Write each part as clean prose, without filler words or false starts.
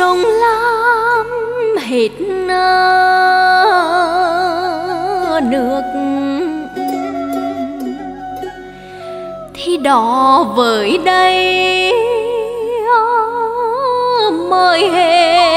sông Lam hết nước thì đó với đây mới hết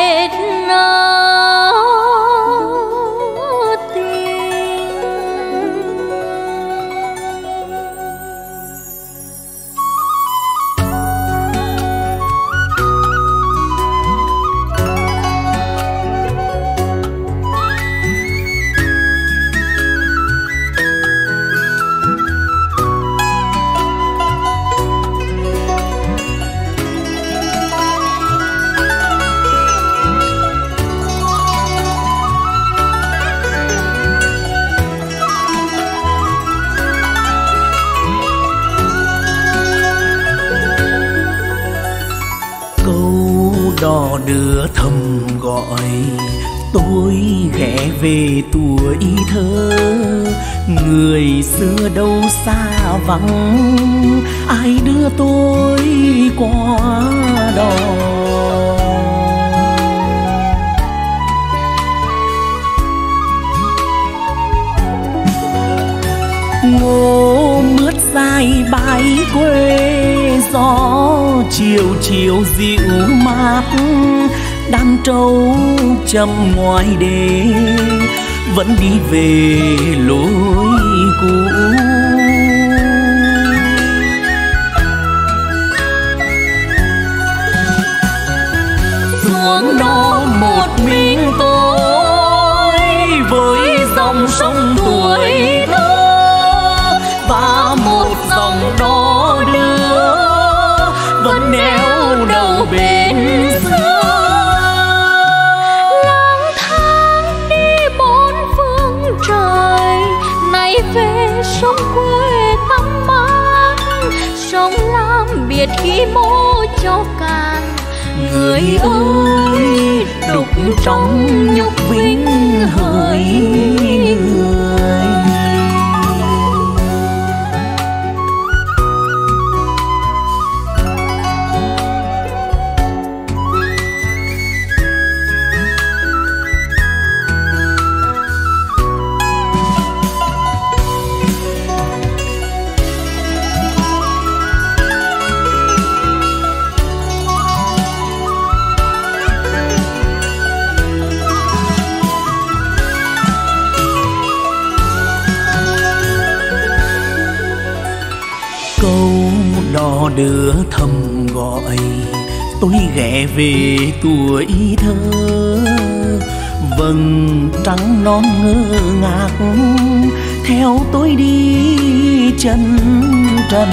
đưa thầm gọi tôi ghé về tuổi thơ. Người xưa đâu xa vắng ai đưa tôi qua đó. Ngô mướt dài bãi quê, gió chiều chiều dịu mát, đàn trâu chậm ngoài đê vẫn đi về lối cũ. Xuống đó một mình tôi với dòng sông tuổi thơ và một dòng đó đưa vẫn neo đầu bên xưa. Lang thang đi bốn phương trời, nay về sông quê tắm mát. Sông Lam biệt khi mô cho cạn, người ơi đục trong nhục vinh hỡi người. Đưa thầm gọi tôi ghé về tuổi thơ. Vầng trăng non ngơ ngác theo tôi đi chân trần.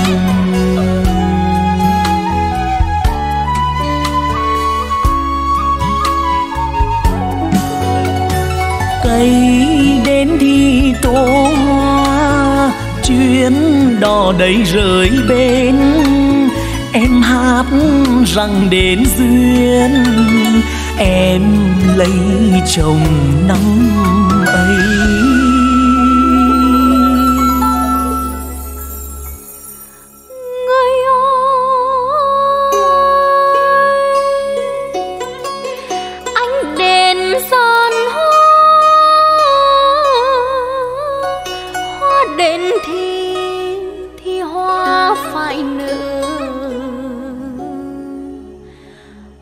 Cây đến đi tô hoa, chuyến đò đầy rời bên. Em hát rằng đến duyên em lấy chồng năm ấy. Người ơi, anh đến gian hoa, hoa đến thì hoa phải nở.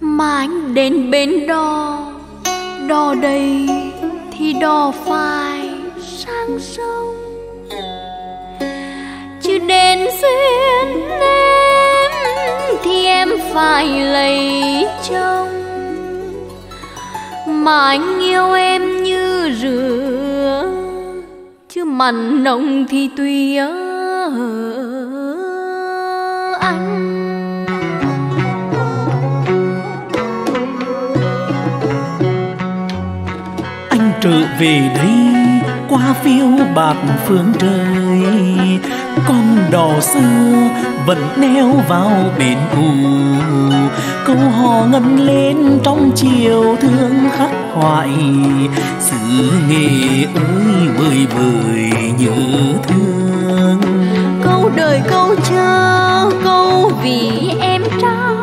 Mà anh đến bên đò, đò đây thì đò phải sang sông. Chứ đến duyên em thì em phải lấy chồng. Mà anh yêu em như rửa, chứ mặn nồng thì tùy anh. Trở về đây qua phiêu bạt phương trời, con đò xưa vẫn neo vào bến cũ. Câu hò ngân lên trong chiều thương khắc khoải, Xứ Nghệ ơi vơi vơi nhớ thương. Câu đời câu chờ, câu vì em trao,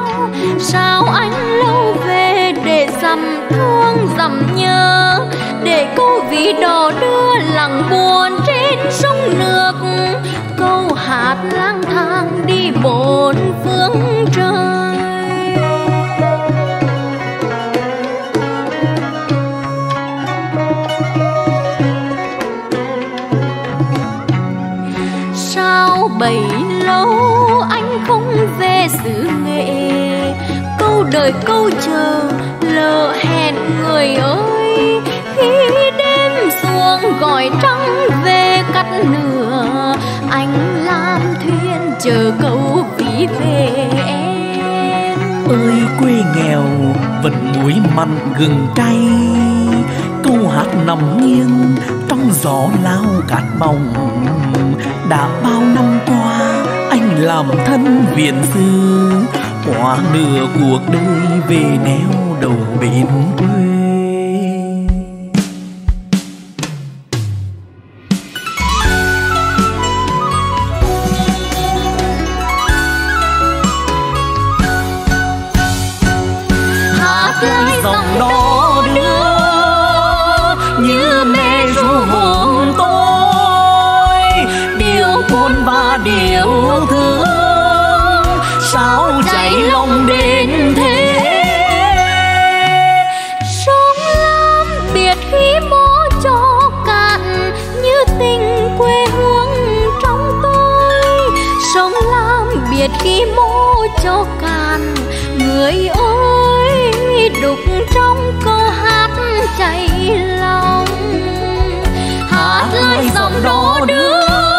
sao anh lâu về để đắm thương dặm nhớ, để câu ví đò đưa lặng buồn trên sông nước, câu hát lang thang đi bốn phương trời. Sao bấy lâu anh không về xứ Nghệ, câu đời câu chờ lỡ hẹn người ơi. Khi đêm xuống gọi trăng về cắt nửa, anh làm thuyền chờ câu ví về em. Ơi quê nghèo vẫn muối mặn gừng cay, câu hát nằm nghiêng trong gió lao cát bồng. Đã bao năm qua anh làm thân viện sư, quá nửa cuộc đời về neo đầu bến quê. Khi mô cho cạn người ơi, đục trong câu hát cháy lòng. Hát lại giọng đó đưa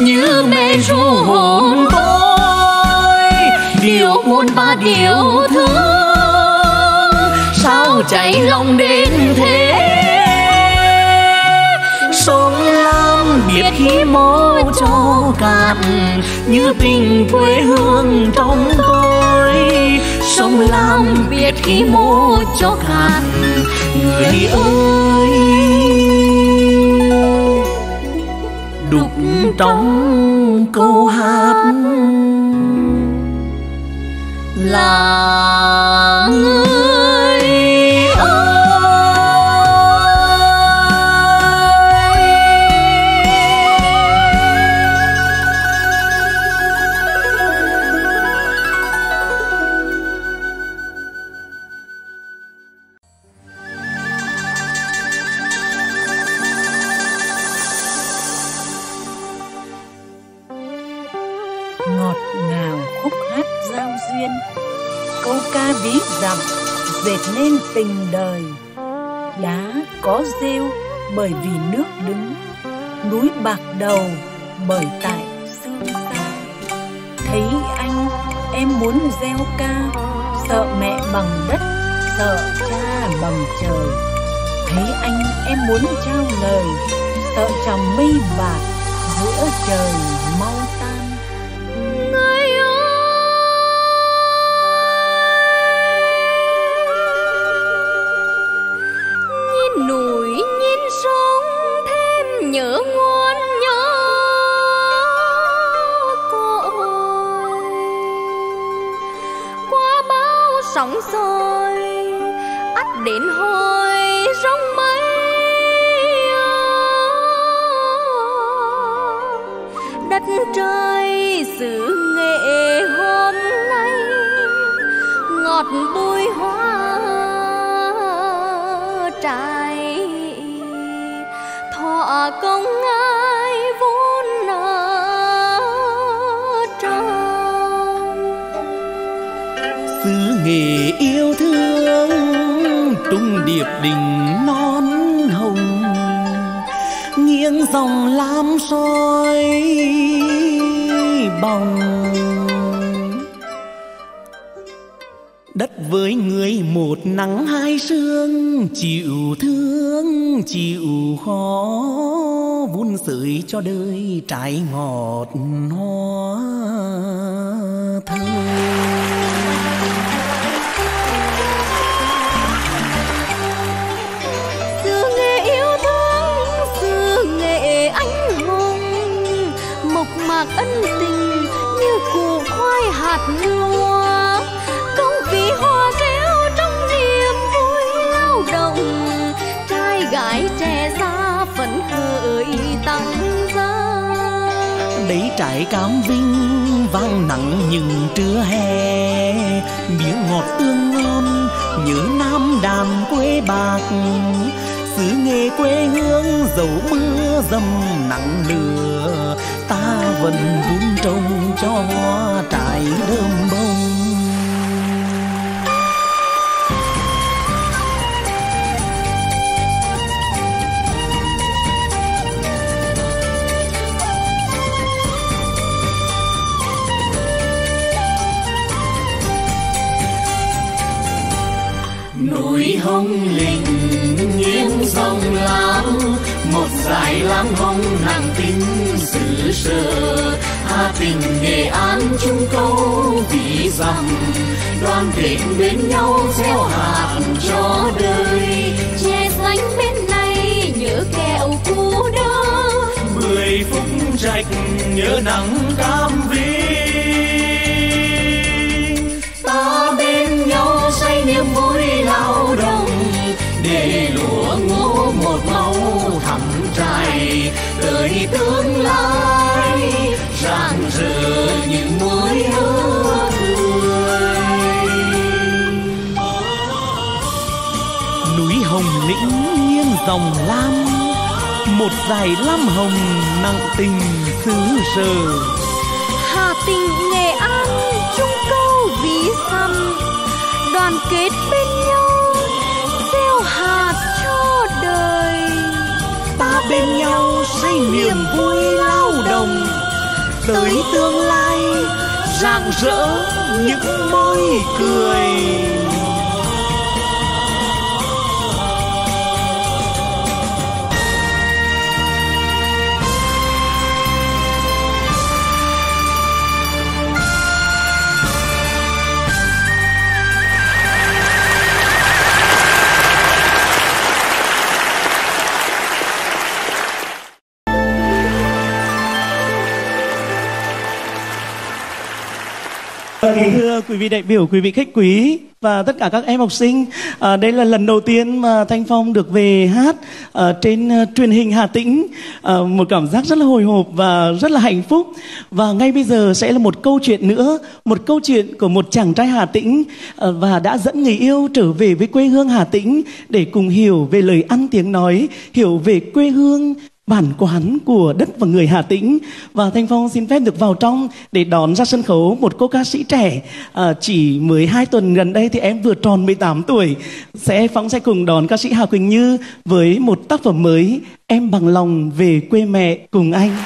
như mê ru hồn tôi, điều buồn và điều thương sao cháy lòng đến thế. Sông Lam biết khi mô cho cạn như tình quê hương trong tôi. Sông Lam biết khi mô cho cạn người ơi, đục trong câu hát là nên tình đời. Đá có rêu bởi vì nước đứng, núi bạc đầu bởi tại sương xa. Thấy anh em muốn reo ca, sợ mẹ bằng đất, sợ cha bằng trời. Thấy anh em muốn trao lời, sợ chồng mây bạc giữa trời mau tan. Chịu thương chịu khó, vun sưởi cho đời trái ngọt hoa thơm. Xứ Nghệ yêu thương, Xứ Nghệ anh hùng, mộc mạc ân tình như củ khoai hạt lúa, câu ví hoa reo trong Phải tre xa phấn khởi tăng giá. Để trải Cam Vinh vang nặng những trưa hè, miếng ngọt tương ngon như nam đàn quê bạc. Xứ Nghệ quê hương dầu mưa dầm nặng lửa, ta vẫn vun trồng cho hoa trải đơm bông. Núi Hồng Lĩnh nghiêng sông Lam, một dải lam hồng nặng tính xứ sở. Hà Tĩnh Nghệ An chung câu Ví Dặm, đoàn kết bên nhau gieo hạt cho đời. Che xanh bên này nhớ kẹo cú đơ, 10 phút trạch nhớ nắng Cam Vinh. Ta bên nhau say niềm vui lao động, để lúa ngô một màu thắm trai. Đời tương lai rạng rỡ những mối ước vui. Núi Hồng Lĩnh nghiêng dòng lam, một dải lam hồng nặng tình xứ sở. Hà Tĩnh Nghệ An chung câu Ví Dặm, đoàn kết bên nhau gieo hạt cho đời. Ta bên nhau say niềm vui lao động, tới tương lai rạng rỡ những môi cười. Thưa quý vị đại biểu, quý vị khách quý và tất cả các em học sinh, đây là lần đầu tiên mà Thanh Phong được về hát trên truyền hình Hà Tĩnh. Một cảm giác rất là hồi hộp và rất là hạnh phúc. Và ngay bây giờ sẽ là một câu chuyện nữa, một câu chuyện của một chàng trai Hà Tĩnh và đã dẫn người yêu trở về với quê hương Hà Tĩnh để cùng hiểu về lời ăn tiếng nói, hiểu về quê hương, bản quán của đất và người Hà Tĩnh. Và Thanh Phong xin phép được vào trong để đón ra sân khấu một cô ca sĩ trẻ. Chỉ mới 2 tuần gần đây thì em vừa tròn 18 tuổi. Phong sẽ cùng đón ca sĩ Hà Quỳnh Như với một tác phẩm mới, Em Bằng Lòng Về Quê Mẹ Cùng Anh.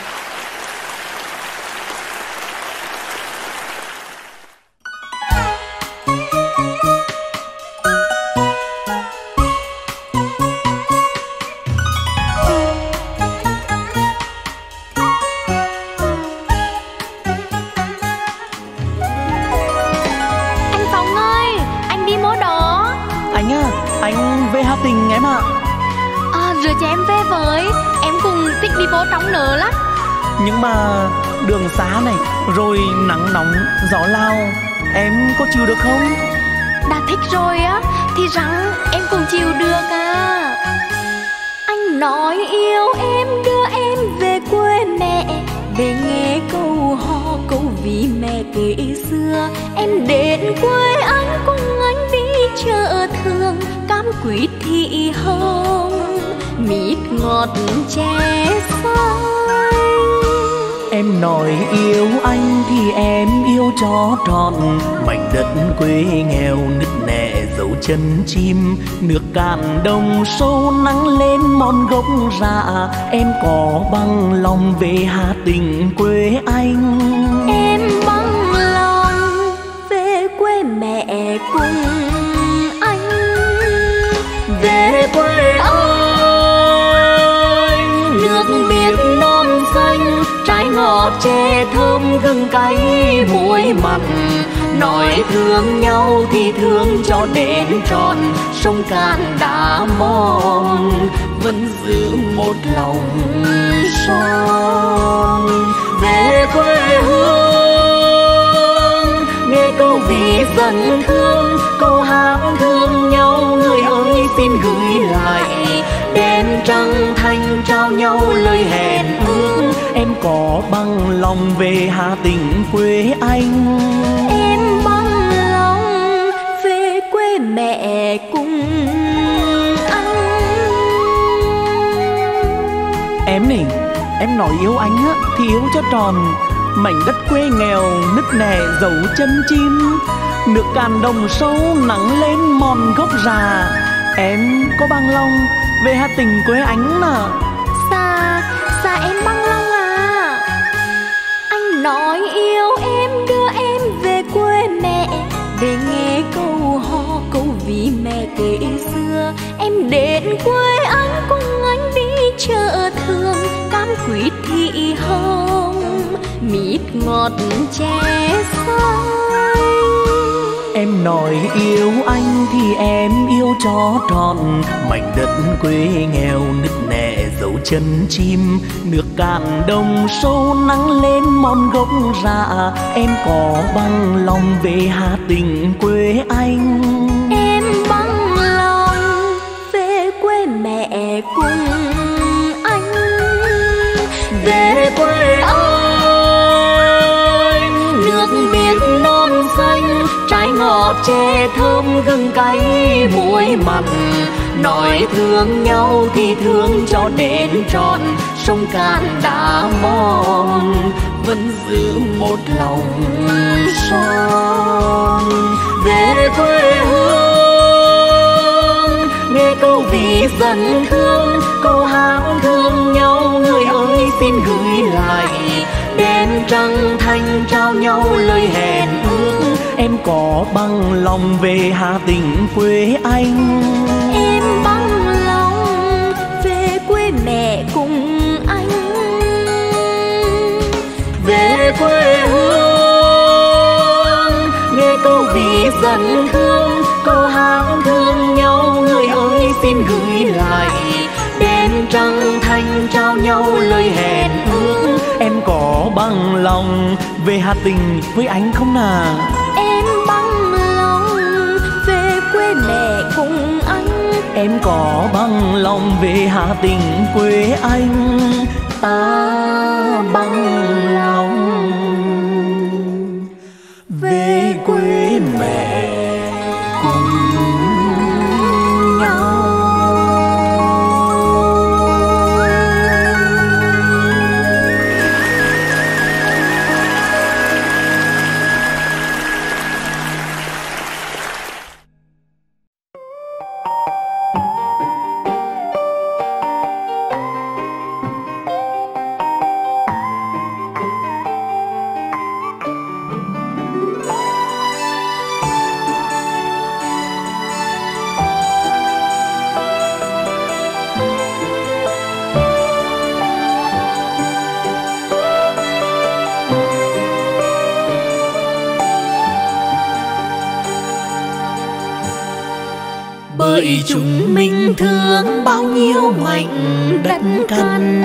Rồi nắng nóng, gió lao, em có chịu được không? Đã thích rồi á, thì rằng em cũng chịu được à. Anh nói yêu em, đưa em về quê mẹ, về nghe câu hò, câu ví mẹ kể xưa. Em đến quê anh cùng anh đi chợ thường, cam quýt thị hồng, mít ngọt chè xanh. Em nói yêu anh thì em yêu cho trọn mảnh đất quê nghèo nứt nẻ dấu chân chim. Nước cạn đồng sâu nắng lên mòn gốc rạ, em có bằng lòng về Hà Tĩnh quê anh. Em bằng lòng về quê mẹ cùng anh, về quê anh. Nước biếc non xanh, trái ngọt chè thơm gừng cay muối mặn. Nói thương nhau thì thương cho đến tròn, sông Cạn đã mòn vẫn giữ một lòng son. Về quê hương nghe câu ví dần thương, câu hát thương nhau người ơi xin gửi lại. đen trăng thanh trao nhau lời hẹn ước. Em có bằng lòng về Hà Tĩnh quê anh, em bằng lòng về quê mẹ cùng anh. Em này, em nói yêu anh á thì yêu cho tròn. Mảnh đất quê nghèo nứt nẻ dấu chân chim, nước cạn đồng sâu nắng lên mòn gốc già. Em có bằng lòng về Hà Tĩnh quê anh à? Xa, xa em bằng lòng à? Anh nói yêu em đưa em về quê mẹ, để nghe câu hò câu ví mẹ kể xưa. Em đến quê anh cùng anh đi chợ thương, cam quýt thị hồng, mít ngọt chè xanh. Em nói yêu anh thì em yêu cho tròn, mảnh đất quê nghèo nứt nẻ dấu chân chim, nước cạn đồng sâu nắng lên mòn gốc rạ. Em có bằng lòng về Hà Tĩnh quê anh, em bằng lòng về quê mẹ cùng anh. Về quê anh nước biếc non xanh, trái ngọt chè thơm gừng cay muối mặn. Nói thương nhau thì thương cho đến trọn, sông cạn đá mòn vẫn giữ một lòng son. Về quê hương nghe câu ví dặm thương, câu hát thương nhau người ơi xin gửi lại. Đen trăng thanh trao nhau lời hẹn ước. Em có bằng lòng về Hà Tĩnh quê anh, em bằng lòng về quê mẹ cùng anh. Về quê hương nghe câu ví dặm thương, câu hát thương nhau người ơi xin gửi lại. Đen trăng thanh trao nhau lời hẹn ước. Em có bằng lòng về Hà Tĩnh với anh không nào? Em bằng lòng về quê mẹ cùng anh. Em có bằng lòng về Hà Tĩnh quê anh, ta bằng lòng về quê mẹ. Bởi chúng mình thương bao nhiêu mảnh đất cằn,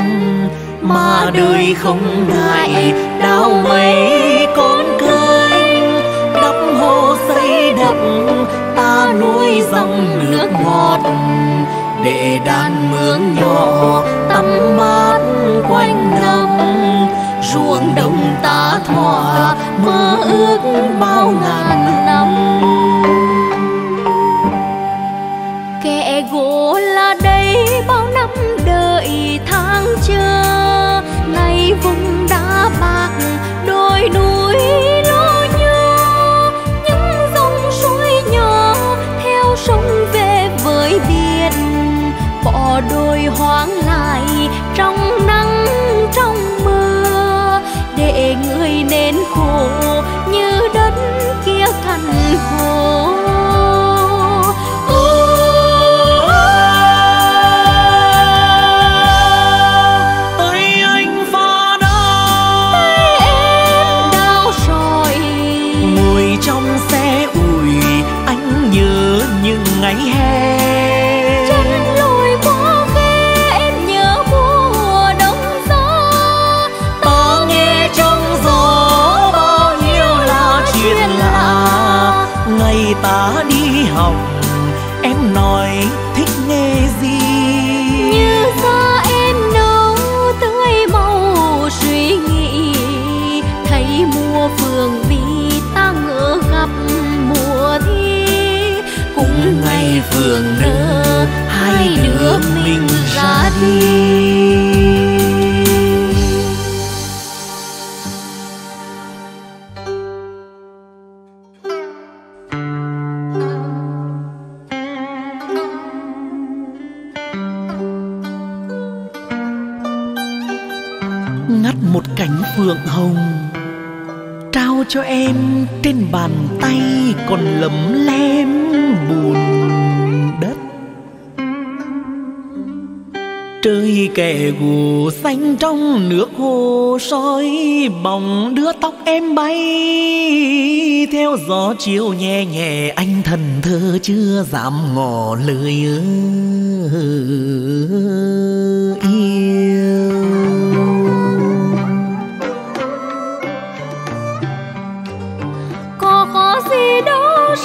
mà đời không ngại đào mấy con kênh. Đắp hồ xây đập ta nuôi dòng nước ngọt, để đàn mướn nhỏ tắm mát quanh năm. Ruộng đồng ta thỏa mơ ước bao ngàn năm. Gỗ là đây bao năm đợi tháng chờ, nay vùng đá bạc đôi núi lo nhớ. Những dòng suối nhỏ theo sông về với biển, bỏ đồi hoang lại trong nắng trong mưa, để người nên khổ như đất kia thành hồ. Ngày hè chân lùi qua khê, em nhớ mùa đông gió. Ta nghe trong gió bao nhiêu là chuyện lạ. Ngày ta đi học em nói thích nghề gì? Hương vi ta ngỡ gặp mùa thi, cũng ngày phường nở hai đứa mình ra đi. Một cánh phượng hồng trao cho em trên bàn tay còn lấm lem bùn đất, trời kẻ gù xanh trong nước hồ soi bóng, đưa tóc em bay theo gió chiều nhẹ nhẹ. Anh thần thơ chưa dám ngỏ lời yêu,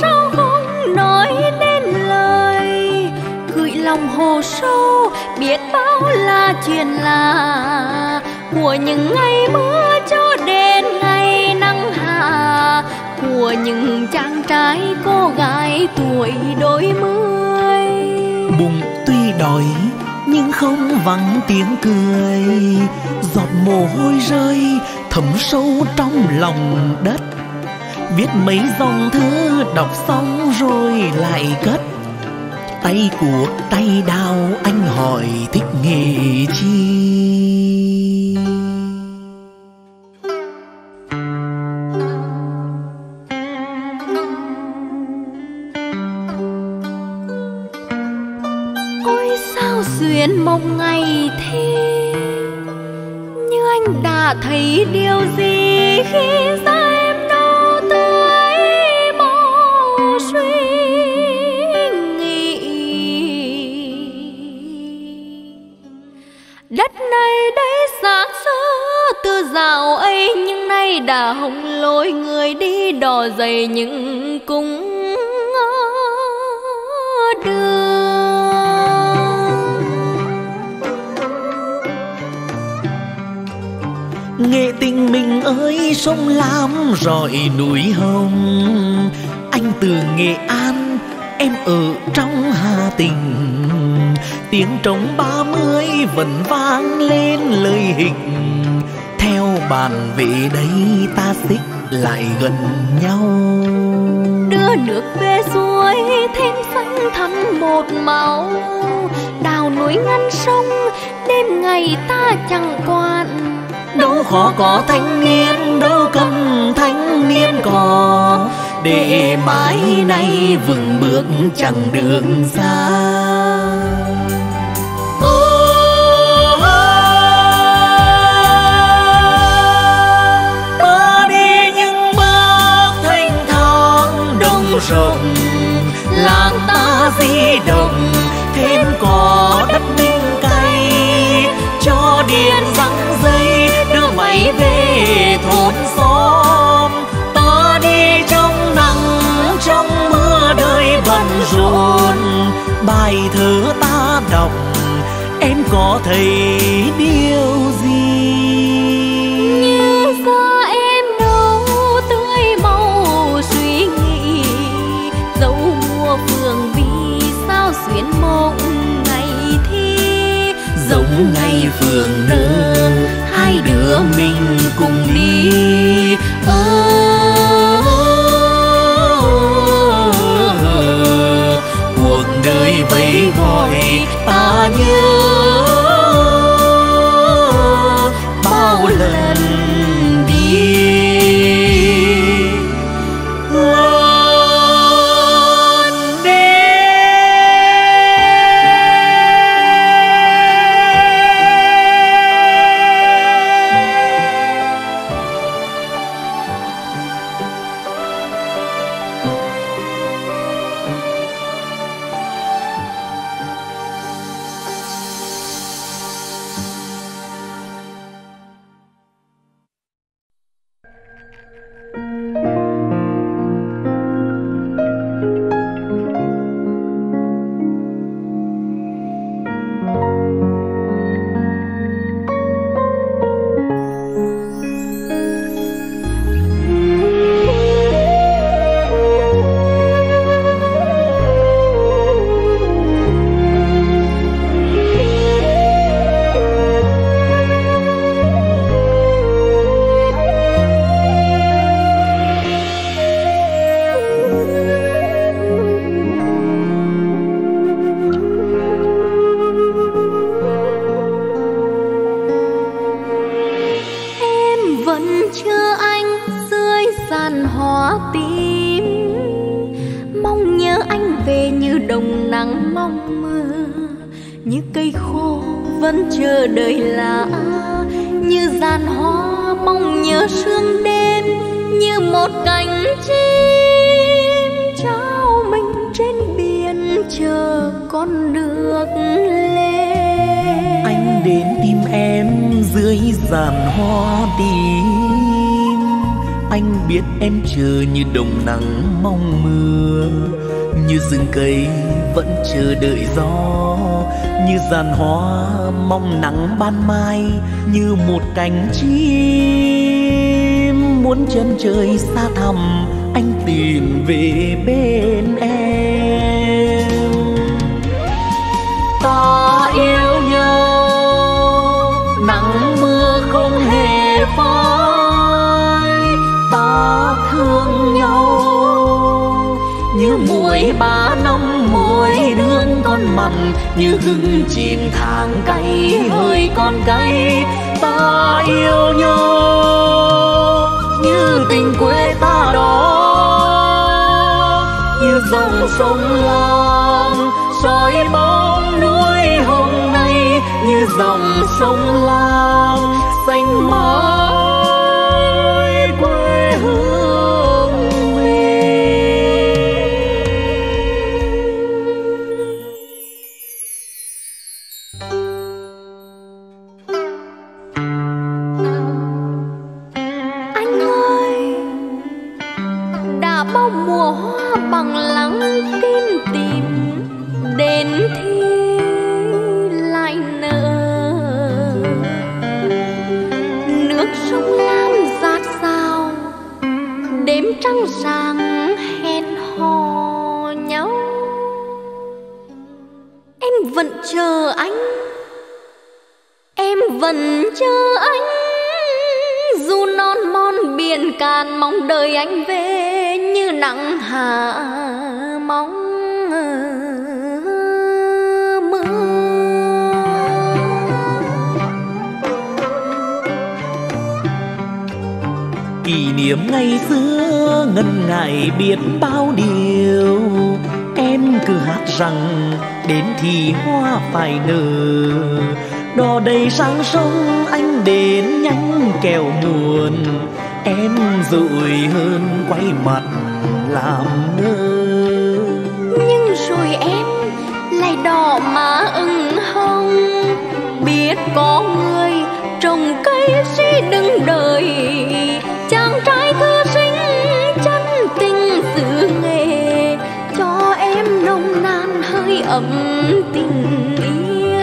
sao không nói nên lời, gửi lòng hồ sâu biết bao là chuyện lạ, của những ngày mưa cho đến ngày nắng hạ, của những chàng trai cô gái tuổi đôi mươi. Bụng tuy đói nhưng không vắng tiếng cười, giọt mồ hôi rơi thấm sâu trong lòng đất, viết mấy dòng thơ đọc xong rồi lại cất. Tay cuộc tay đao anh hỏi thích nghề chi, ôi sao xuyên mộng ngày thi, như anh đã thấy điều gì khi ra em đâu dạo ấy, nhưng nay đã hồng lối người đi đò dày những cung đường. Nghệ tình mình ơi sông Lam rọi núi hồng, anh từ Nghệ An em ở trong Hà Tĩnh, tiếng trống 30 vẫn vang lên lời hình. Theo bàn về đây ta xích lại gần nhau, đưa nước về suối thêm xanh thắm một màu, đào núi ngăn sông đêm ngày ta chẳng quan. Đâu khó có thanh niên đâu cầm thanh niên có, để mãi nay vững bước chẳng đường xa. Rộng làng ta di động thêm có đất ninh cay, cho điện răng dây đưa máy về thôn xóm. Ta đi trong nắng trong mưa đời bận rộn, bài thơ ta đọc em có thấy điều gì? Như sao xuyên mộng ngày thi, giống ngày phường nở hai đứa mình cùng đi. Cuộc đời vẫy gọi ta nhớ bao lần đi. tim, mong nhớ anh về như đồng nắng mong mưa, như cây khô vẫn chờ đợi lá, như giàn hoa mong nhớ sương đêm, như một cánh chim trao mình trên biển chờ con nước lên. Anh đến tìm em dưới giàn hoa tím, anh biết em chờ như đồng nắng mong mưa, như rừng cây vẫn chờ đợi gió, như giàn hoa mong nắng ban mai, như một cánh chim muốn chân trời xa thẳm anh tìm về bên em. Ta yêu nhau nắng mưa không hề phai, ta thương nhau như muối ba năm muối đương con mặn, như gừng chìm tháng cay hơi con cay. Ta yêu nhau như tình quê ta đó, như dòng sông Lam soi bóng núi hôm nay, như dòng sông Lam xanh mãi quê hương. Trăng sáng hẹn hò nhau, em vẫn chờ anh, em vẫn chờ anh, dù non mon biển cạn mong đợi anh về, như nắng hạ mong kỷ niệm ngày xưa ngần ngại biết bao điều. Em cứ hát rằng đến thì hoa phải nở, đò đầy sang sông anh đến nhắn kèo buồn, em dội hơn quay mặt làm ngơ. Nhưng rồi em lại đỏ má ửng hồng, biết có người trồng cây suy đứng đời, chàng trai thư sinh chân tình xứ Nghệ cho em nồng nàn hơi ấm tình yêu.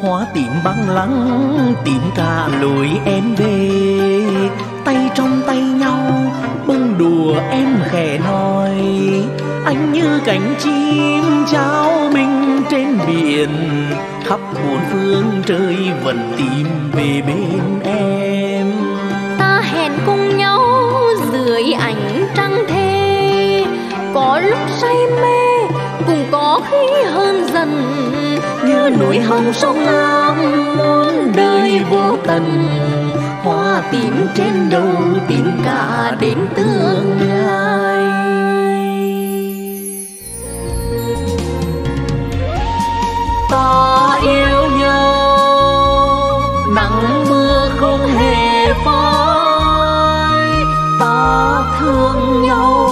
Hoa tím băng lắng tím cả lối em về, tay trong tay nhau bông đùa em khẽ nói, anh như cánh chim trao mình trên biển, khắp bốn phương trời vẫn tìm về bên em. Ta hẹn cùng nhau dưới ánh trăng thề, có lúc say mê cũng có khi hơn dần, như núi hồng sông Lam muôn đời vô tận, hoa tím trên đầu tím cả đến tương lai. Ta yêu nhau nắng mưa không hề phai, ta thương nhau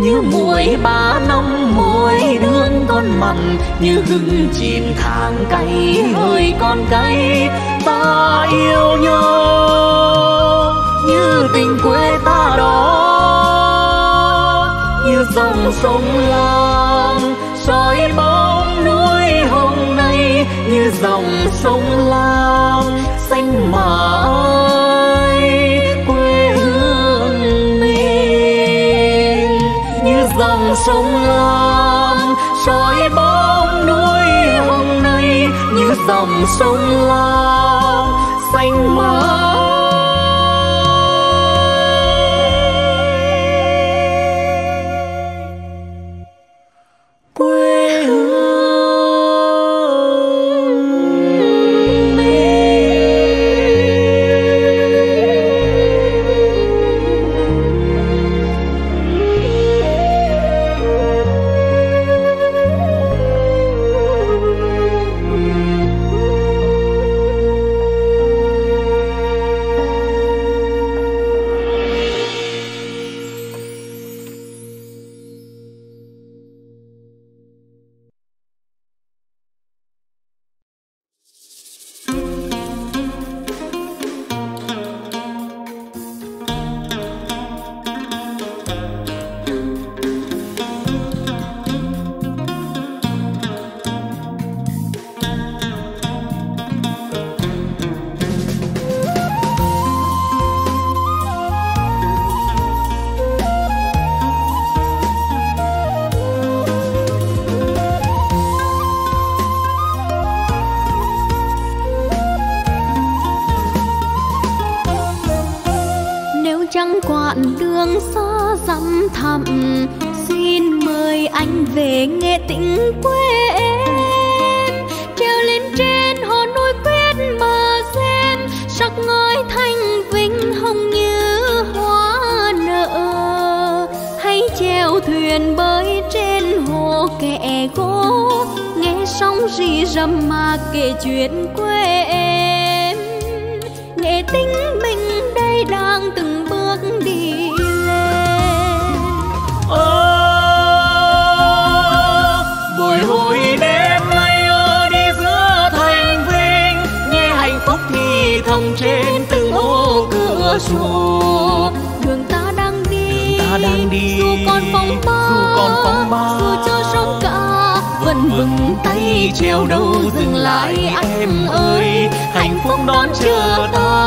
như muối ba năm muối đương con mặn, như gừng chìm tháng cay hơi con cay. Ta yêu nhau như tình quê ta đó, như dòng sông Lam soi bóng núi hôm nay, như dòng sông Lam xanh mãi quê hương mình, như dòng sông Lam soi bóng núi hôm nay, như dòng sông Lam xanh mãi. Quê hương. đang quãng đường xa dặm thẳm, xin mời anh về Nghệ Tĩnh quê em, treo lên trên hồ núi quyết mà xem sắc ngói thanh vinh hồng như hoa nở, hãy treo thuyền bơi trên hồ kẻ gỗ, nghe sóng rì rầm mà kể chuyện quê em. Nghệ Tĩnh mình đây đang từng bước đi lên. Buổi hồi đêm nay đi giữa thành vinh, nghe hạnh phúc thì thầm trên từng ô cửa sổ. Đường ta đang đi, dù còn phong ba, dù cho sóng cả vẫn vững tay treo đâu dừng lại. Em ơi, hạnh phúc đón chờ ta,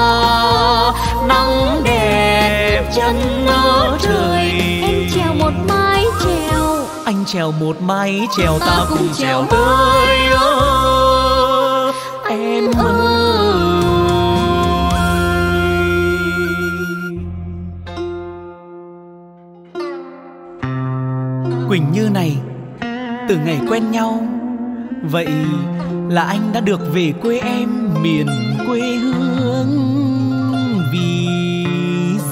nắng đẹp chân ngỡ trời. Em trèo một mái trèo, anh trèo một mái trèo, ta cùng trèo tới em ơi. Quỳnh Như này, từ ngày quen nhau, vậy là anh đã được về quê em, miền quê hương Ví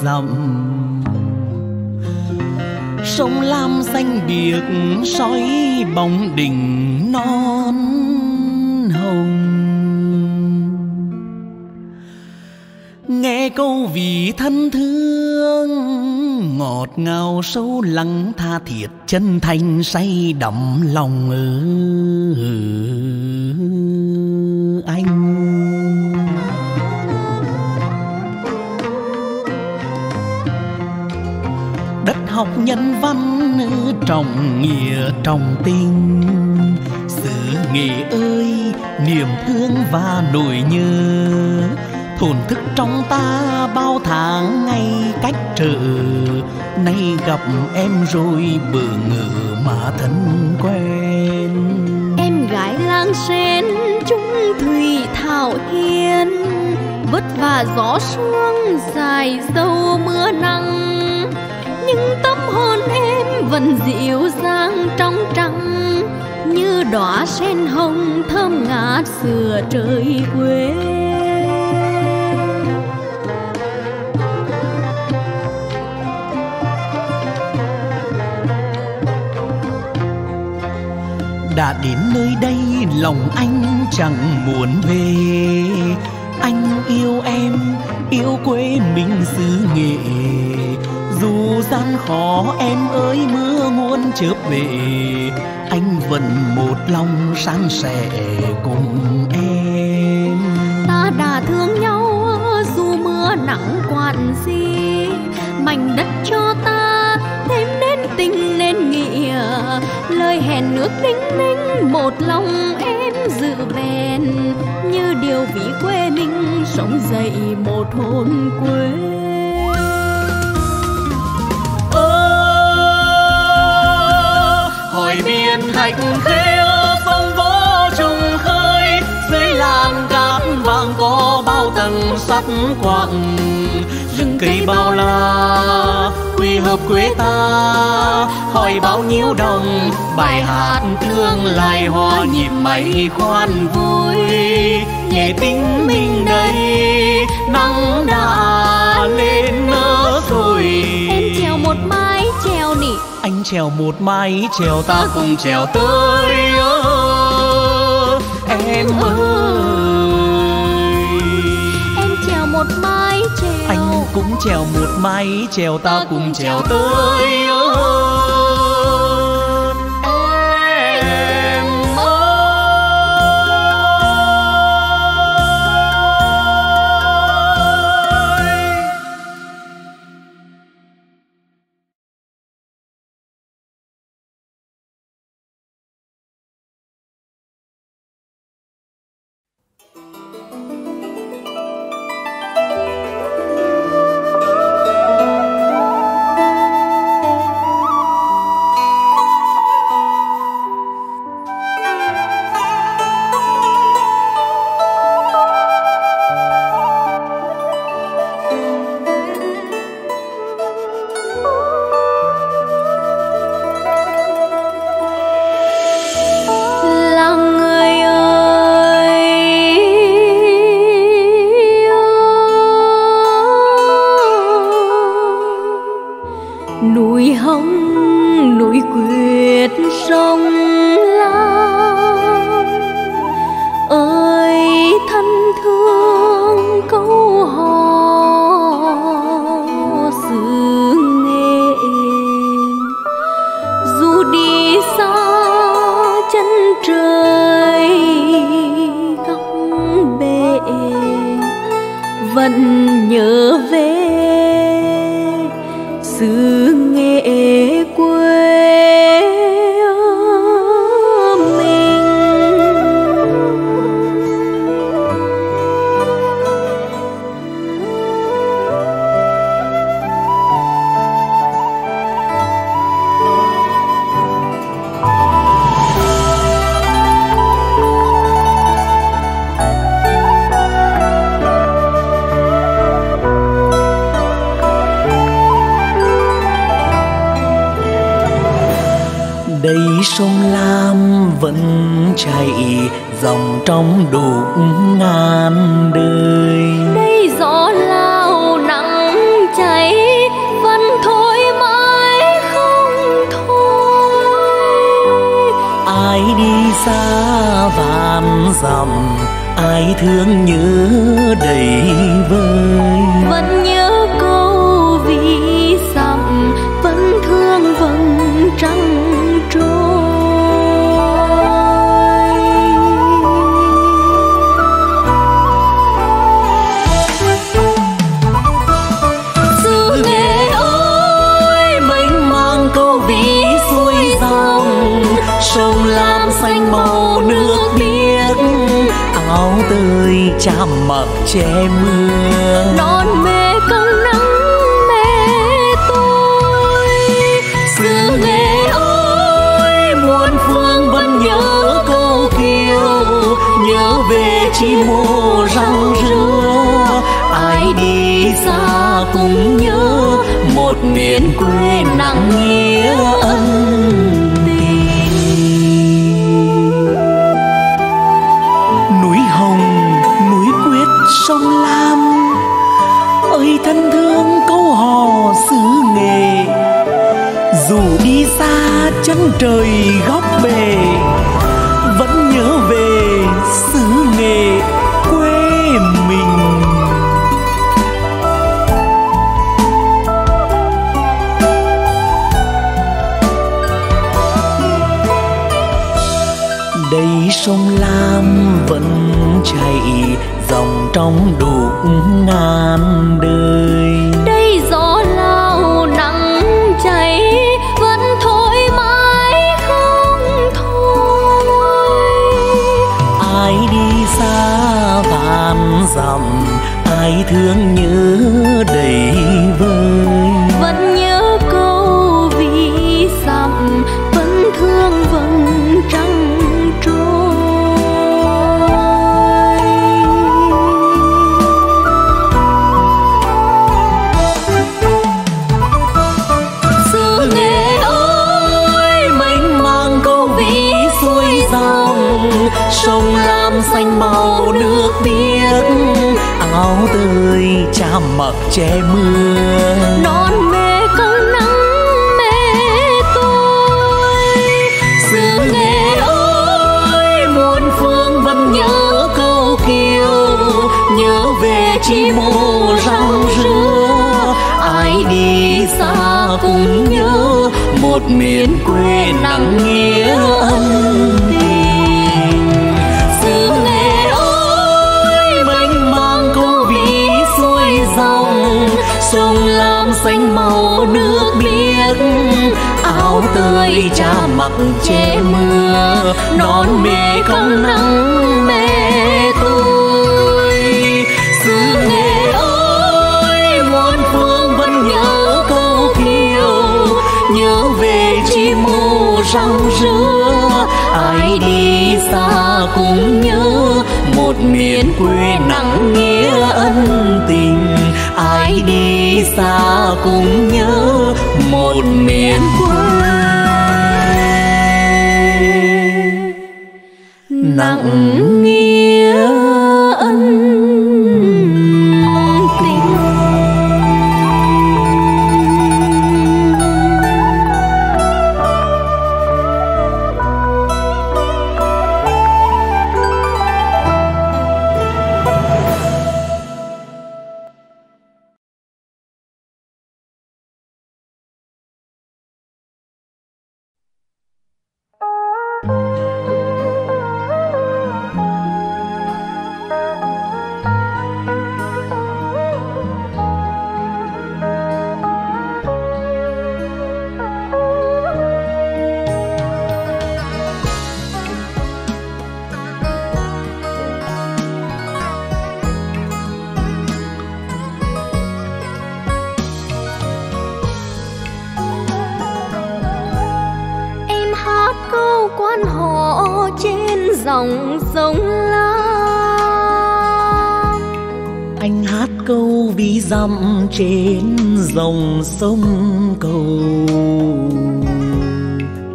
Dặm. Sông Lam xanh biếc soi bóng đỉnh non hồng. Nghe câu vì thân thương ngọt ngào sâu lắng tha thiết, chân thành say đắm lòng anh. Đất học nhân văn trọng nghĩa trọng tình, xứ Nghệ ơi niềm thương và nỗi nhớ thổn thức trong ta bao tháng ngày cách trở. Nay gặp em rồi bỡ ngỡ mà thân quen. Em gái làng sen chúng thủy thảo hiên, vất vả gió sương dài dâu mưa nắng, nhưng tâm hồn em vẫn dịu dàng trong trắng như đóa sen hồng thơm ngát giữa trời quê. Đã đến nơi đây lòng anh chẳng muốn về, anh yêu em, yêu quê mình xứ Nghệ. Dù gian khó em ơi mưa muôn chớp về, anh vẫn một lòng san sẻ cùng em. Ta đã thương nhau dù mưa nắng quặn gì, mảnh đất cho ta thêm nên tình nên nghĩa, lời hẹn nước đinh ninh một lòng em dự bền, như điều ví quê mình sống dậy một hồn quê. Hỏi miền thạch khê phong võ trùng khơi, dưới làn cát vàng có bao tầng sắt quặng, rừng cây bao la quy hợp quê ta. Hỏi bao nhiêu đồng bài hát thương lại hoa nhịp máy khoan vui. Nghệ Tĩnh mình đây nắng đã lên nở rồi. Em trèo một mái trèo nỉ, anh trèo một mái trèo, ta cùng trèo tới em ơi. Em trèo một mái trèo, anh cũng trèo một mái trèo, ta cùng trèo tới trời góc bể vẫn nhớ về xứ Nghệ quê mình. Đây sông Lam vẫn chảy dòng trong đục ngàn đời. Đây gió lao nắng cháy vẫn thôi mãi không thôi. Ai đi xa vạn dặm, ai thương nhớ đầy vơi. Vẫn nhớ câu ví dặm, vẫn thương vẫn trăng. Sông Lam xanh màu nước biếc, áo tươi chạm mặt che mưa. Non mê công nắng mê tôi. Xứ Nghệ ơi, muôn phương vẫn nhớ câu kiều, nhớ về chim mồ răng rưa. Ai đi xa cũng nhớ một miền quê nặng nghĩa ân. Sông Lam ơi thân thương câu hò xứ Nghệ, dù đi xa chân trời góc bể vẫn nhớ về xứ Nghệ quê mình. Đây sông Lam vẫn chảy dòng trong đục ngàn đời. Đây gió lao nắng cháy vẫn thổi mãi không thôi. Ai đi xa vạn dặm, ai thương nhớ đầy vơi. Vẫn nhớ câu ví dặm, vẫn thương vẫn trăng trôi. Sông Lam xanh màu nước biếc, áo tươi chạm mặc che mưa. Non mê con nắng mê tôi. Xứ Nghệ ơi, muôn phương vẫn nhớ câu kiều, nhớ về chim mồ răng rưa. Ai đi xa cũng nhớ một miền quê nặng nghĩa ân tình. Sông Lam xanh màu nước biếc, áo tươi cha mặc che mưa. Non mê không nắng mê tôi. Xứ Nghệ ơi, muôn phương vẫn nhớ câu kiều, nhớ về chim mồ răng rưa. Ai đi xa cũng nhớ một miền quê nặng nghĩa ân tình. Ai đi xa cũng nhớ một miền quê nặng nghĩa ân. họ trên dòng sông Lam. Anh hát câu ví dặm trên dòng sông Cầu.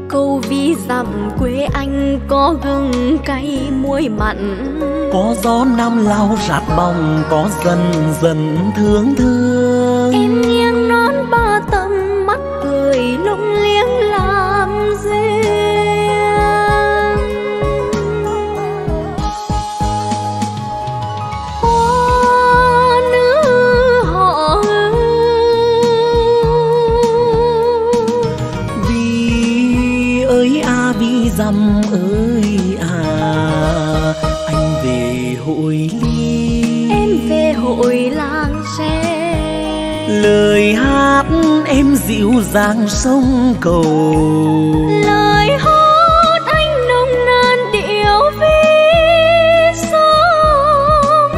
Câu ví dặm quê anh có gừng cay muối mặn, có gió Nam Lao rạt bóng, có dần dần thương thương. Em nghiêng nón ba tầm, mắt cười lung liếng làm duyên. Hoa nữ họ Vì ơi a Ví Dặm ơi à, anh về hội Ly, em về hội làng xe. Lời hát em dịu dàng sông Cầu, lời hát anh nồng nàn điệu ví sông Lam.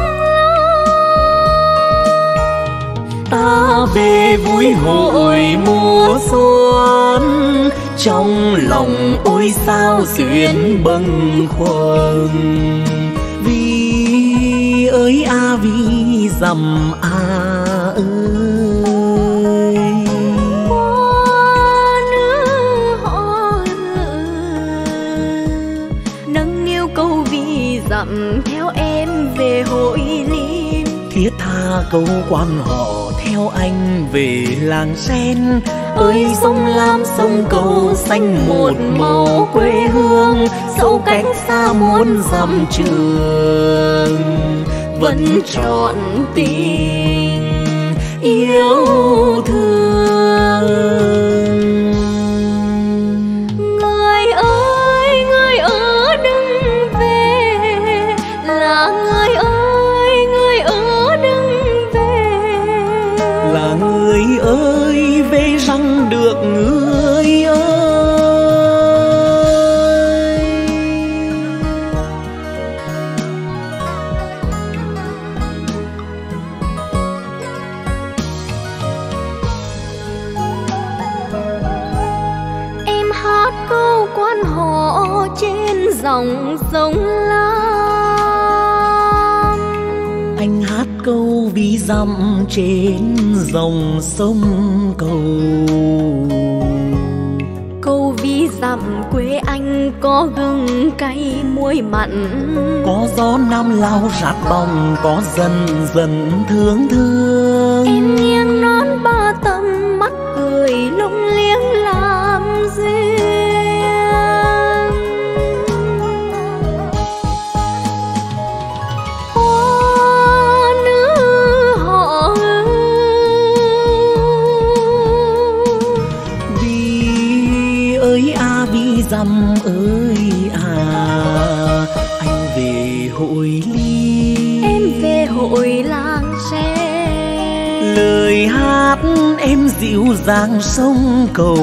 Ta về vui hội mùa xuân, trong lòng ôi sao xuyên bâng khuâng. Vì ơi a Ví Dặm a ơi, dặm theo em về hội Liên. Thiết tha câu quan họ theo anh về làng sen. Ơi sông Lam sông Cầu xanh một màu quê hương, dẫu cách xa muôn dặm trường vẫn trọn tình yêu thương. Ơi về răng được người ơi. Em hát câu quan họ trên dòng sông Lam. Anh hát câu ví dặm trên dòng sông Cầu. Câu ví dặm quê anh có gừng cay muối mặn, có gió Nam Lao rạt bóng, có dần dần thương thương. Em nghiêng nón ba tầm, mắt cười lung liếng làm duyên. Ví dặm ơi à, anh về hội Ly, em về hội làng xe. Lời hát em dịu dàng sông Cầu,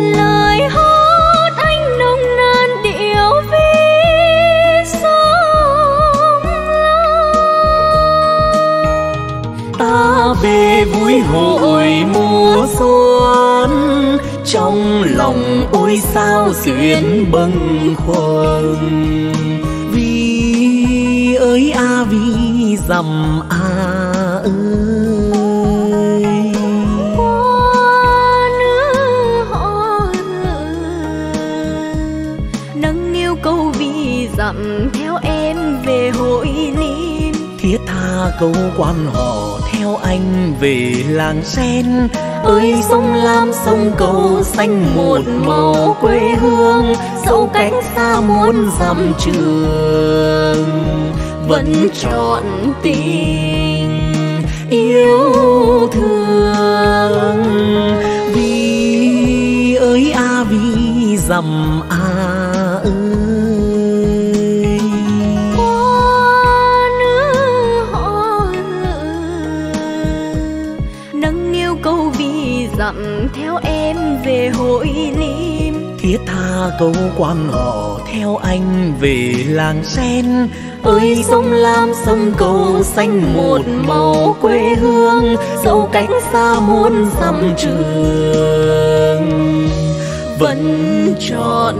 lời hát anh nồng nàn điệu ví sông Lam. Ta về vui hội mùa xuân, trong lòng ôi sao xuyên bâng khuâng. Vì ơi a Ví Dặm a ơi, hoa nữ họ nâng niu câu ví dặm theo em về hội Liên. Thiết tha câu quan họ theo anh về làng sen. Ơi sông Lam sông Cầu xanh một màu quê hương, dẫu cách xa muôn dặm trường vẫn trọn tình yêu thương. Vì ơi a Ví Dặm a ơi, dặm theo em về hội Lim. Thiết tha câu quan họ theo anh về làng sen. Ơi sông Lam sông Cầu xanh một màu quê hương, dẫu cách xa muôn dặm trường vẫn trọn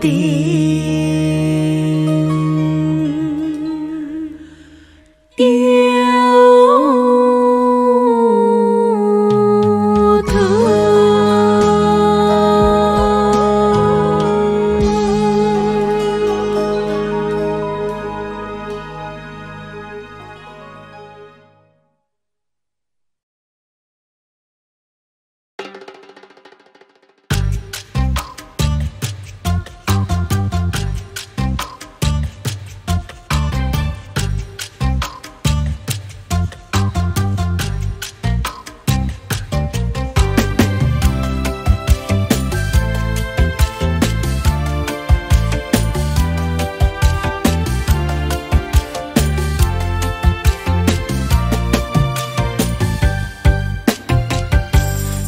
tin yêu thương.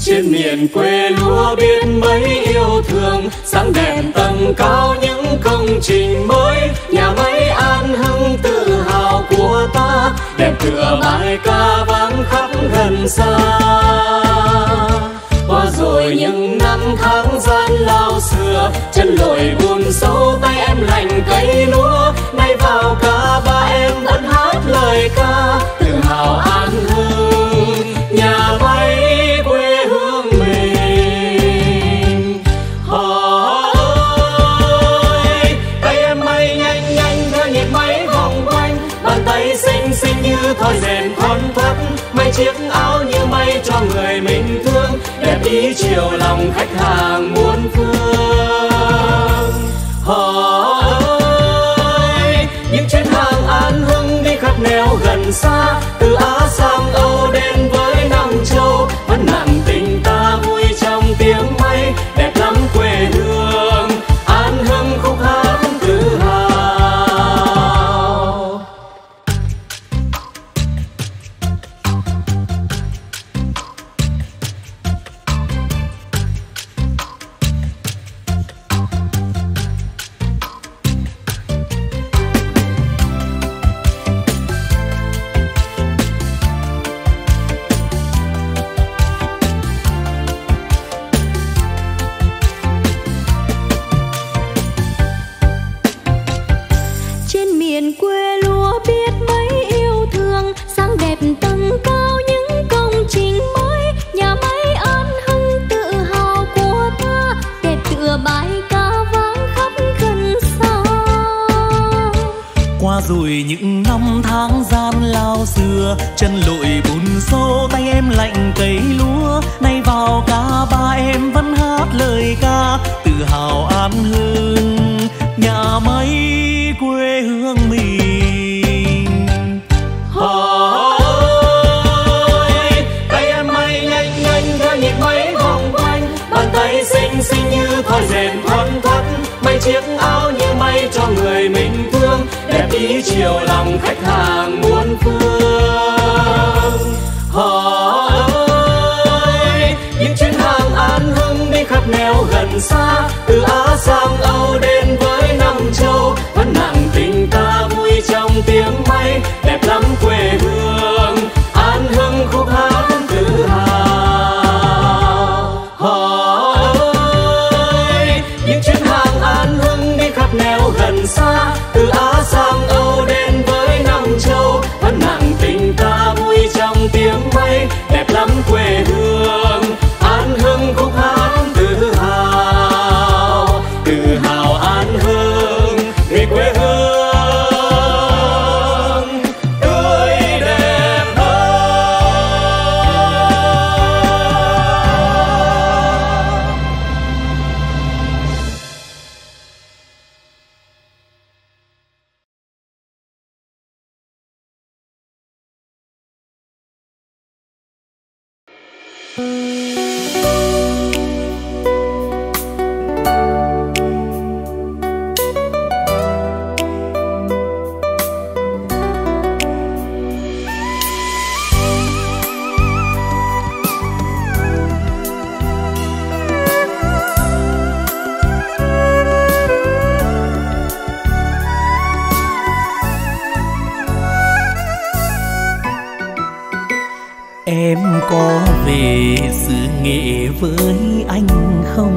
Trên miền quê lúa biết mấy yêu thương, sáng đèn tầng cao những công trình mới, nhà máy An Hưng tự hào của ta, đẹp tựa bài ca vang khắp gần xa. Qua rồi những năm tháng gian lao xưa, chân lội bùn sâu tay em lành cây lúa, nay vào ca ba em vẫn hát lời ca tự hào An Hưng nhà máy. Thôi rèn con thắt may chiếc áo như may cho người mình thương, đẹp ý chiều lòng khách hàng muôn phương. Hỏi những chuyến hàng An Hưng đi khắp nẻo gần xa, từ Á sang Âu đến với Nam Châu, vẫn nặng tình ta vui trong tiếng may, đẹp lắm quê hương An Hưng khúc hát tự hào. Rồi những năm tháng gian lao xưa, chân lội bùn xô tay em lạnh cấy lúa, nay vào ca ba em vẫn hát lời ca tự hào An Hưng nhà máy quê hương mình. Hỏi tay em may nhanh nhanh theo nhịp máy vòng quanh, bàn tay xinh xinh như thoi rèn thoăn thoắt, may chiếc áo như may cho người mình thương, đẹp ý chiều lòng khách hàng muôn phương. Hỏi những chuyến hàng An Hưng đi khắp nẻo gần xa, từ Á sang Âu đến với Nam Châu, vẫn nặng tình ta vui trong tiếng may, đẹp lắm quê hương An Hưng khúc hát tự hào. Hỏi những chuyến hàng An Hưng đi khắp nẻo gần xa, từ Á sang Âu đến với Nam Châu, vẫn nặng tình ta vui trong tiếng mây, đẹp lắm quê hương An Hưng khúc hát tự hào. Tự hào An Hưng người quê hương tươi đẹp hơn. Em có về xứ Nghệ với anh không?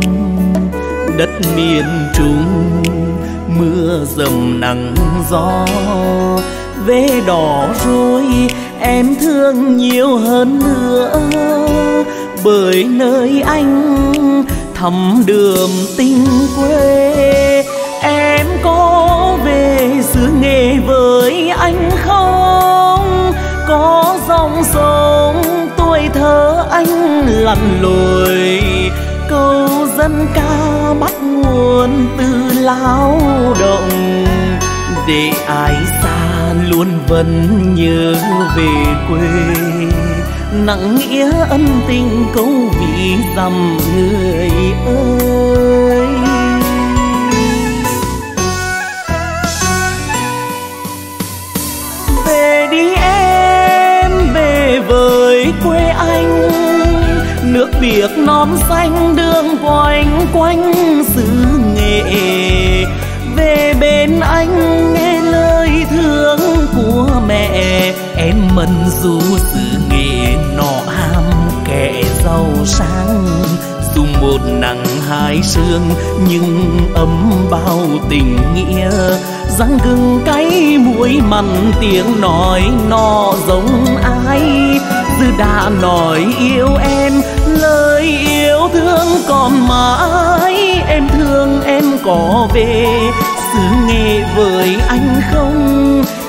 đất miền Trung mưa dầm nắng gió vế đỏ rồi em thương nhiều hơn nữa bởi nơi anh thắm đượm tình quê. Em có về xứ Nghệ với anh không? Có dòng sông tuổi thơ anh lặn lội, câu dân ca bắt nguồn từ lao động, để ai xa luôn vẫn nhớ về quê. Nặng nghĩa ân tình câu Ví Dặm người ơi. Về đi em, về với quê anh, nước biếc non xanh đường quanh quanh xứ Nghệ. Về bên anh nghe lời thương của mẹ, em mần du xứ Nghệ nọ ham kẻ giàu sang, dù một nắng hai sương nhưng ấm bao tình nghĩa. Răng gừng cay muối mặn tiếng nói nọ giống ai, dư đã nói yêu em lời yêu thương còn mãi. Em thương em có về xứ Nghệ với anh không?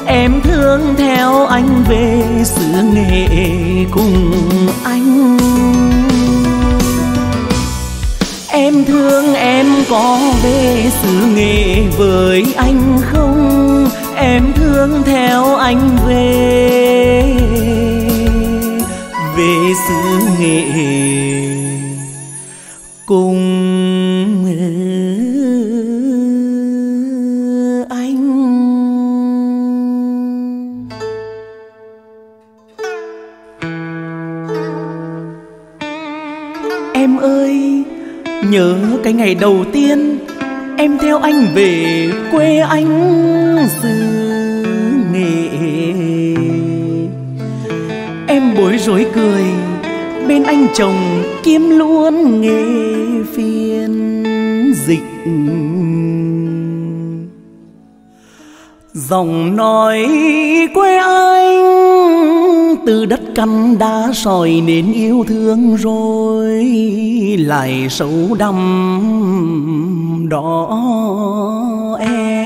Em thương theo anh về xứ Nghệ cùng anh. Em thương em có về xứ Nghệ với anh không? Em thương theo anh về xứ Nghệ cùng anh. Em ơi, nhớ cái ngày đầu tiên em theo anh về quê anh xứ Nghệ. Em bối rối cười bên anh chồng kiêm luôn nghề phiên dịch. Dòng nói quê anh từ đất căn đá sỏi nên yêu thương rồi lại sâu đậm đỏ em.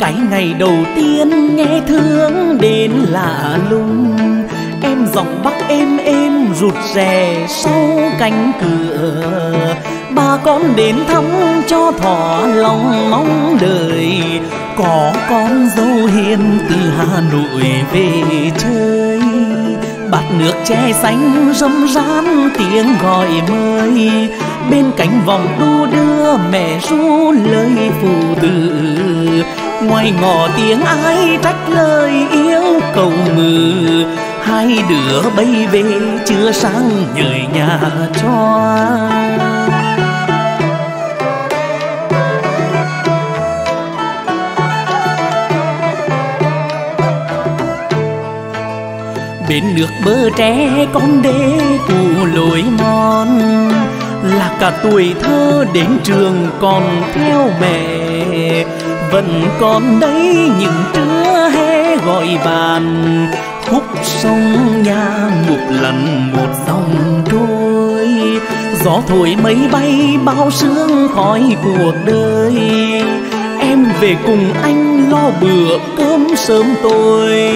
Cái ngày đầu tiên nghe thương đến lạ lùng, em giọng Bắc êm rụt rè sau cánh cửa. Bà con đến thăm cho thỏa lòng mong đợi, có con dâu hiền từ Hà Nội về chơi. Bát nước chè xanh râm ran tiếng gọi mời, bên cánh vòng đu đưa mẹ ru lời phụ tử. Ngoài ngõ tiếng ai trách lời yêu cầu ngừ, hai đứa bay về chưa sang nhời nhà cho. Bên nước bờ tre con đê cụ lối mòn, là cả tuổi thơ đến trường còn theo mẹ. Vẫn còn đấy những trưa hè gọi bàn, khúc sông nha một lần một dòng trôi. Gió thổi mây bay bao sương khói cuộc đời, em về cùng anh lo bữa cơm sớm tôi.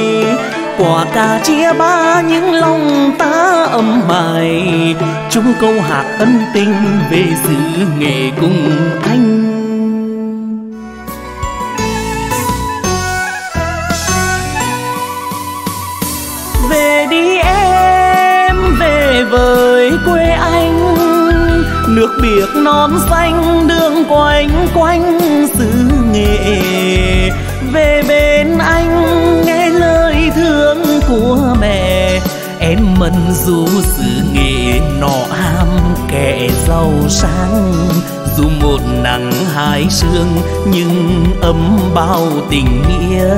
Quả cà chia ba những lòng ta ấm bài, chung câu hát ân tình về xứ Nghệ cùng anh. Về đi em, về với quê anh, nước biếc non xanh đường quanh quanh xứ Nghệ. Về bên anh nghe lời thương của mẹ, em mần du xứ Nghệ nọ ham kẻ giàu sang, dù một nắng hai sương nhưng ấm bao tình nghĩa.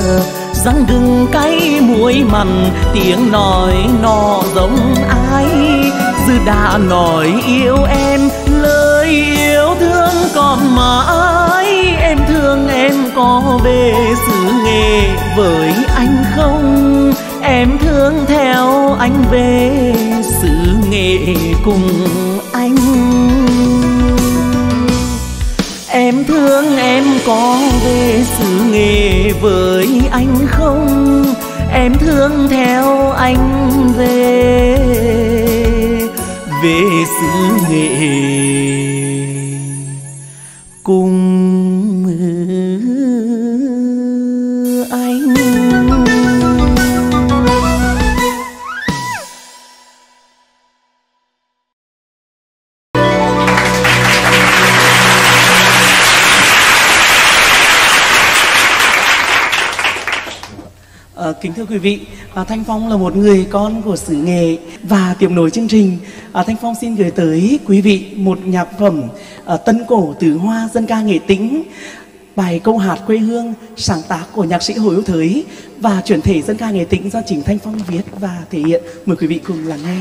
rắn đừng cay muối mặn, tiếng nói nó giống ai. Dư đã nói yêu em, lời yêu thương còn mãi. Em thương em có về xứ Nghệ với anh không? Em thương theo anh về xứ Nghệ cùng anh. Em thương em có về xứ Nghệ với anh không? Em thương theo anh về xứ Nghệ cùng. Kính thưa quý vị, Thanh Phong là một người con của xứ Nghệ và tiếp nối chương trình, Thanh Phong xin gửi tới quý vị một nhạc phẩm tân cổ từ Hoa dân ca Nghệ Tĩnh, bài Câu hát quê hương sáng tác của nhạc sĩ Hồ Hữu Thới và chuyển thể dân ca Nghệ Tĩnh do chính Thanh Phong viết và thể hiện. Mời quý vị cùng lắng nghe.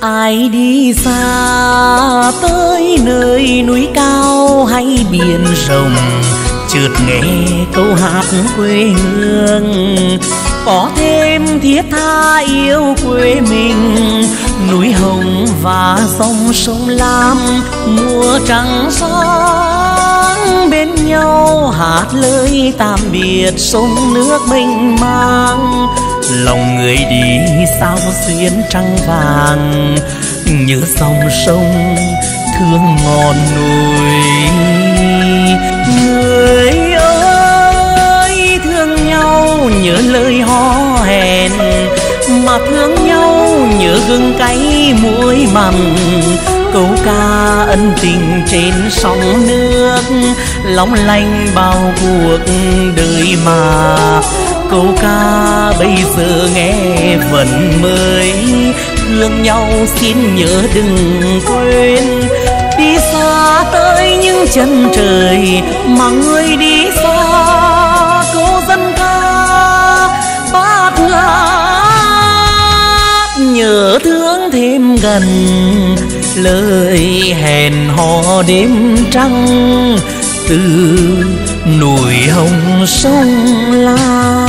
Ai đi xa tới nơi núi cao hay biển rộng, chợt nghe câu hát quê hương, có thêm thiết tha yêu quê mình. Núi Hồng và dòng sông Lam mùa trăng sáng bên nhau hát lời tạm biệt sông nước mênh mang. Lòng người đi sao xuyên trăng vàng, như dòng sông thương ngọn núi. Người ơi thương nhau nhớ lời hò hẹn, mà thương nhau nhớ gừng cay muối mặn. Câu ca ân tình trên sóng nước, long lanh bao cuộc đời mà. Câu ca bây giờ nghe vẫn mới, thương nhau xin nhớ đừng quên. Đi xa tới những chân trời mà người đi xa, câu dân ca bát ngát nhớ thương thêm gần. Lời hẹn hò đêm trăng từ núi Hồng sông Lam.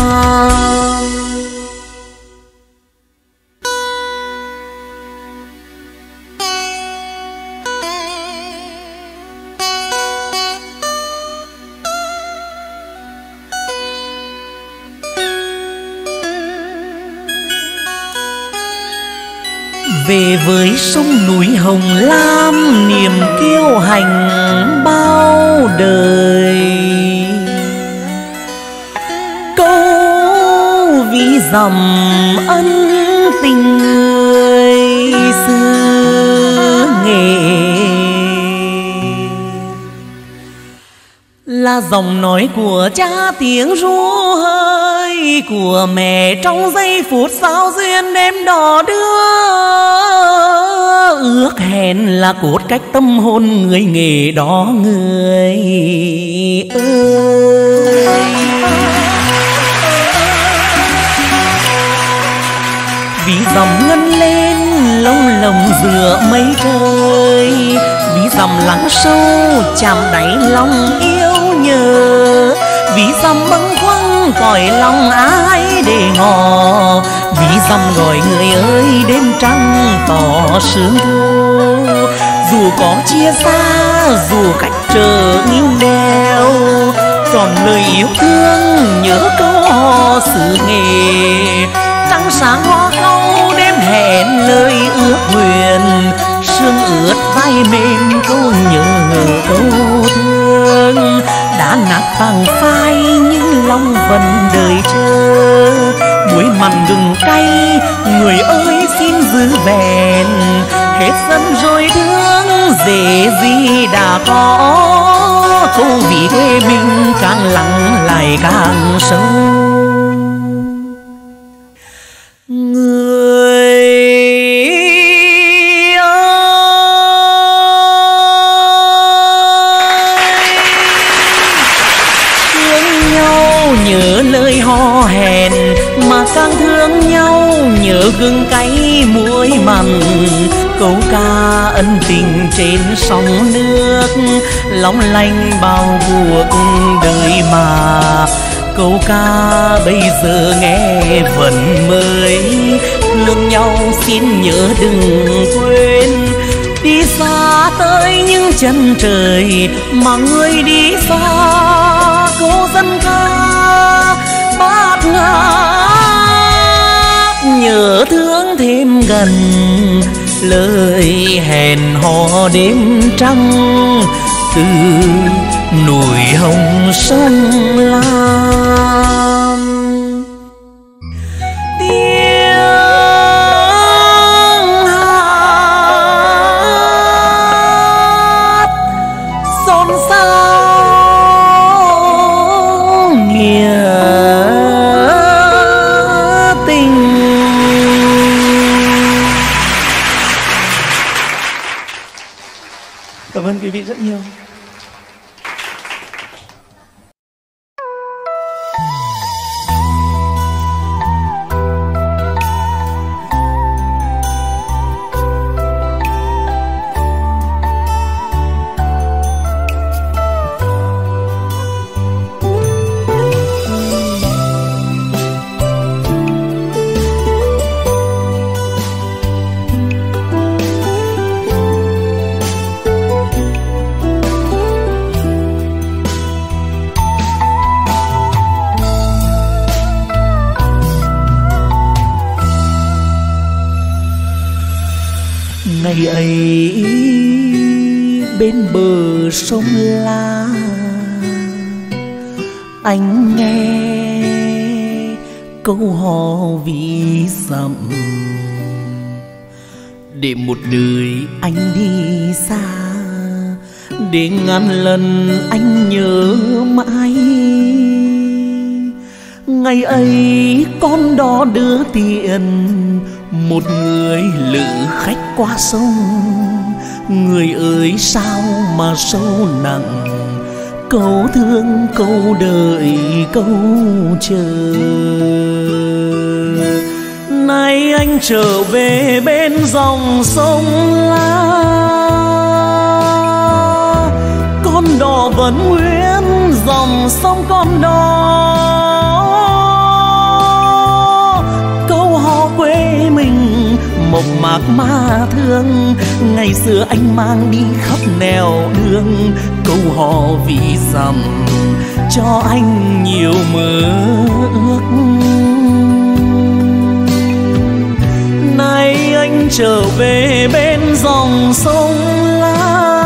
Về với sông núi Hồng Lam, niềm kiêu hãnh bao đời. Câu ví dặm ân tình người xứ Nghệ là dòng nói của cha, tiếng ru hơi của mẹ trong giây phút sao duyên đêm đỏ đưa. Ước hẹn là cốt cách tâm hồn người Nghệ đó người ơi. Ví dặm ngân lên lông lồng giữa mây trời, ví dặm lắng sâu chạm đáy lòng yêu nhớ. Ví dặm bâng khuâng cõi lòng ai để ngỏ, ví dặm gọi người ơi đêm trăng tỏ sương thu. Dù có chia xa, dù cách trở nghiêng đèo, trọn lời yêu thương nhớ câu hò xứ Nghệ. Trăng sáng hoa câu đêm hẹn lời ước nguyện, sương ướt vai mềm câu nhớ câu thương. Đã nát phẳng phai nhưng lòng vẫn đời chờ, mặn gừng cay, người ơi xin giữ vẹn. Hết sân rồi thương dễ gì đã có, câu vì thế mình càng lặng lại càng sâu. Gừng cay muối mặn, câu ca ân tình trên sóng nước, long lanh bao cuộc đời mà. Câu ca bây giờ nghe vẫn mới, thương nhau xin nhớ đừng quên. Đi xa tới những chân trời mà người đi xa, câu dân ca bát ngát nhớ thương thêm gần. Lời hẹn hò đêm trăng từ núi hồng sông Lam, tiếng hát xôn xao nghĩa. Cảm ơn quý vị rất nhiều. Ngày ấy bên bờ sông Lam, anh nghe câu hò ví dặm. Để một đời anh đi xa, để ngàn lần anh nhớ mãi. Ngày ấy con đó đưa tiền, một người lữ khách qua sông. Người ơi sao mà sâu nặng, câu thương câu đợi câu chờ. Nay anh trở về bên dòng sông La, con đò vẫn nguyên dòng sông con đò. Mộc mạc ma thương, ngày xưa anh mang đi khắp nẻo đường. Câu hò ví dặm cho anh nhiều mơ ước. Nay anh trở về bên dòng sông La,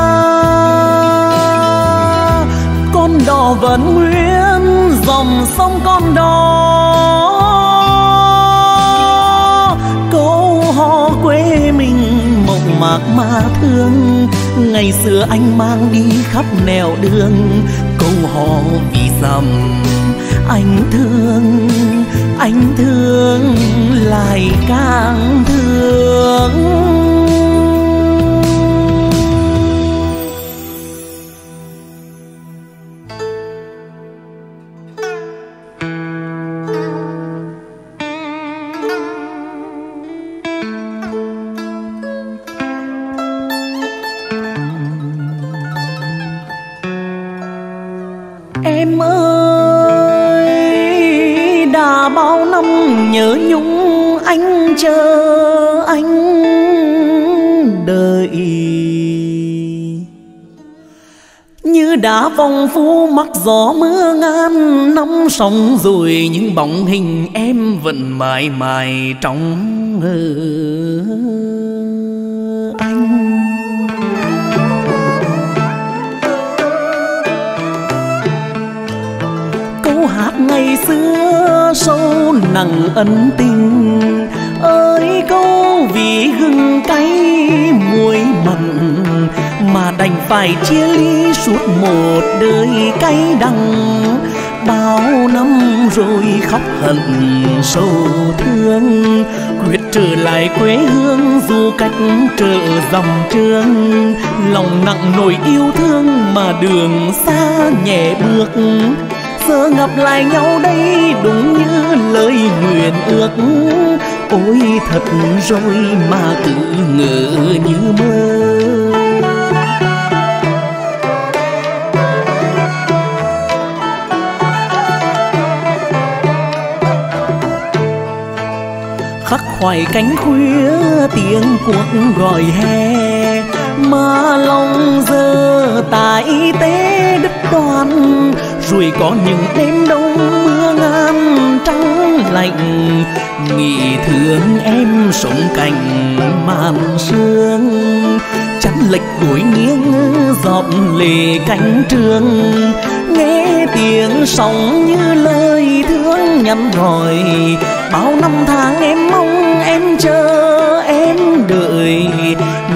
con đò vẫn nguyên dòng sông con đò. Quê mình mộc mạc mà thương, ngày xưa anh mang đi khắp nẻo đường. Câu hò ví dặm anh thương lại càng thương. Nhớ nhung anh chờ anh đợi, như đá vòng phú mắc gió mưa ngàn năm sóng rồi. Những bóng hình em vẫn mãi mãi trong ngờ anh. Câu hát ngày xưa sâu nặng ân tình ơi, câu vì gừng cay muối mặn mà đành phải chia ly suốt một đời cay đắng. Bao năm rồi khóc hận sâu thương, quyết trở lại quê hương dù cách trở dòng trường. Lòng nặng nỗi yêu thương mà đường xa nhẹ bước, giờ gặp lại nhau đây đúng như lời nguyện ước. Ôi thật rồi mà cứ ngỡ như mơ, khắc khoải cánh khuya tiếng cuộc gọi hè mà lòng giờ tại tế đất đoan. Rồi có những đêm đông mưa ngâm trắng lạnh, nghĩ thương em sống cạnh màn sương. Chắn lệch gối nghiêng giọt lệ cánh trường, nghe tiếng sóng như lời thương nhắn gọi. Bao năm tháng em mong, em chờ, em đợi,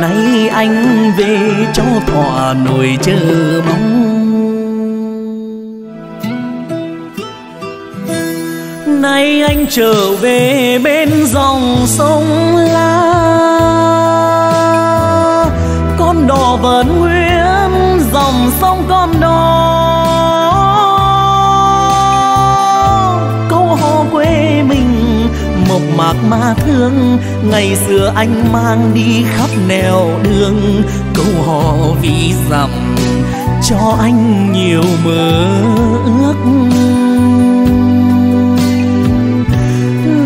nay anh về cho thỏa nỗi chờ mong. Nay anh trở về bên dòng sông La, con đò vẫn nguyên dòng sông con đò. Câu hò quê mình mộc mạc mà thương, ngày xưa anh mang đi khắp nẻo đường. Câu hò ví dặm cho anh nhiều mơ ước.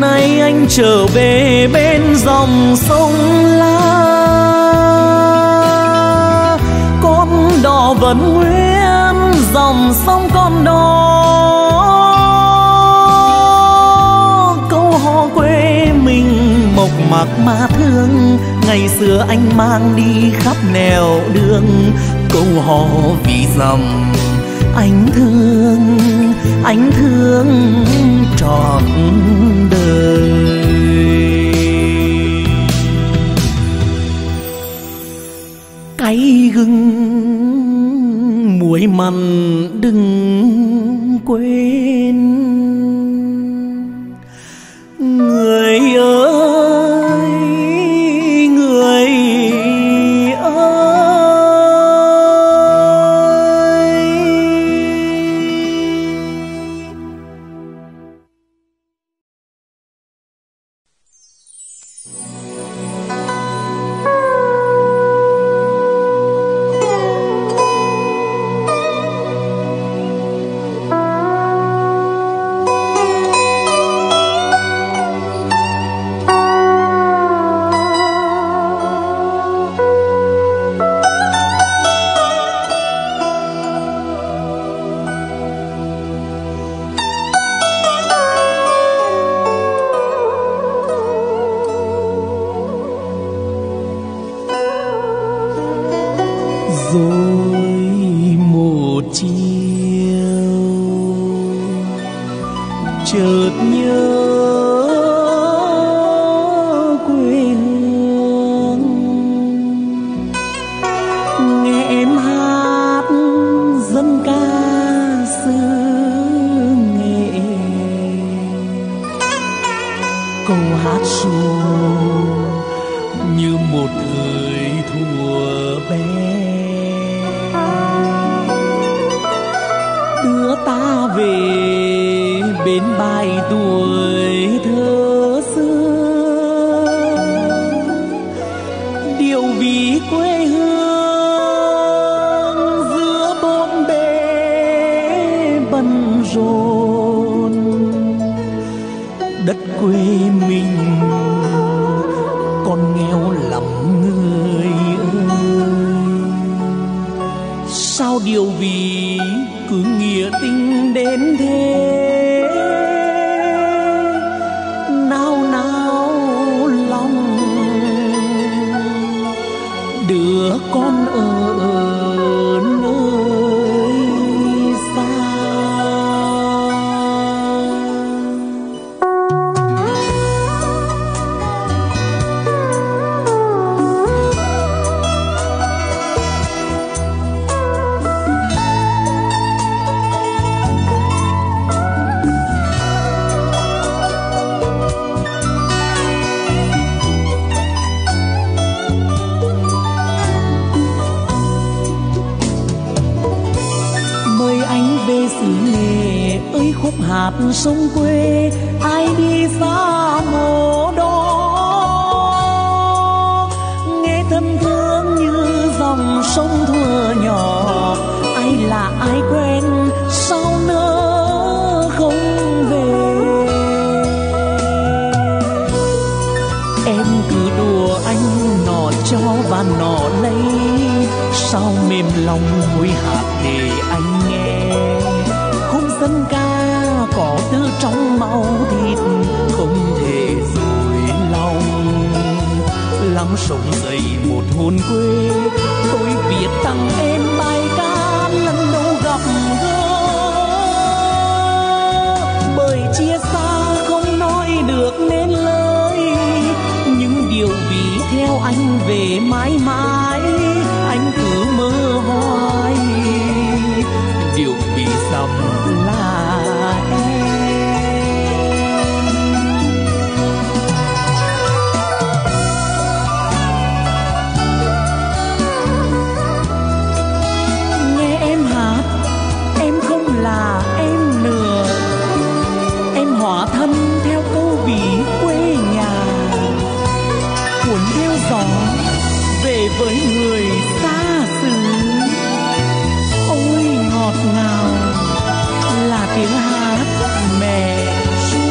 Nay anh trở về bên dòng sông La, con đò vẫn nguyên dòng sông con đò. Câu hò quê mình mộc mạc mà thương, ngày xưa anh mang đi khắp nẻo đường. Câu hò ví dặm anh thương trọn đời. Cay gừng muối mặn đừng quên, người ơi người Xứ Nghệ ơi khúc hạt sông quê, ai đi xa mồ đó nghe thân thương như dòng sông thua nhỏ. Ai là ai quen sao nỡ không về. Em cứ đùa anh nọ cho và nọ lấy, sao mềm lòng vui hạt để anh nghe. Khung dân ca có tư trong máu thịt, không thể dối lòng. Lắng sông dậy một hồn quê, tôi viết tặng em bài ca lần đầu gặp gỡ. Bởi chia xa không nói được nên lời, những điều vì theo anh về mãi mãi. Anh cứ mơ hoài điều vì dặm là em. Nghe em hát em không là em nữa, em hóa thân theo câu ví quê nhà. Cuốn theo gió về với người nào là tiếng hát mẹ ru.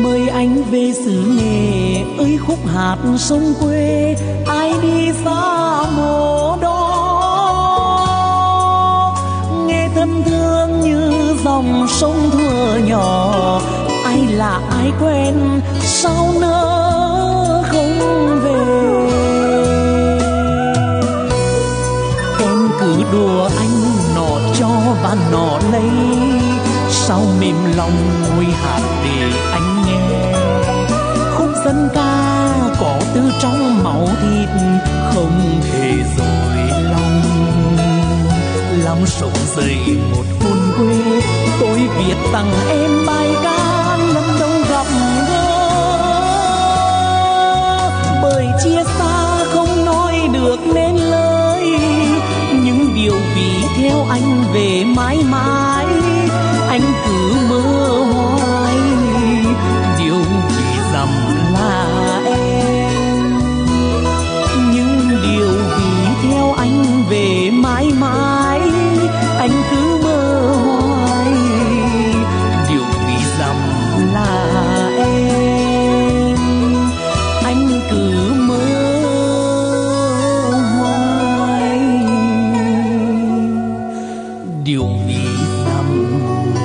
Mời anh về Xứ Nghệ ơi khúc hạt sông quê, ai đi xa mồ đó thương như dòng sông thua nhỏ. Ai là ai quen sao nỡ không về. Em cứ đùa anh nọ cho và nọ lấy, sao mềm lòng nguôi hạt để anh nghe. Khúc dân ca có từ trong máu thịt, không thể dối lòng. Lắm sầu dậy một hôn quê, tôi viết tặng em bài ca lần đầu gặp gỡ. Bởi chia xa không nói được nên lời, những điều vì theo anh về mãi mãi. Anh cứ mơ hoài điều vì dặm là em, những điều vì theo anh về mãi mãi. Anh cứ mơ hoài điều ví dặm là em, anh cứ mơ hoài điều ví dặm là em.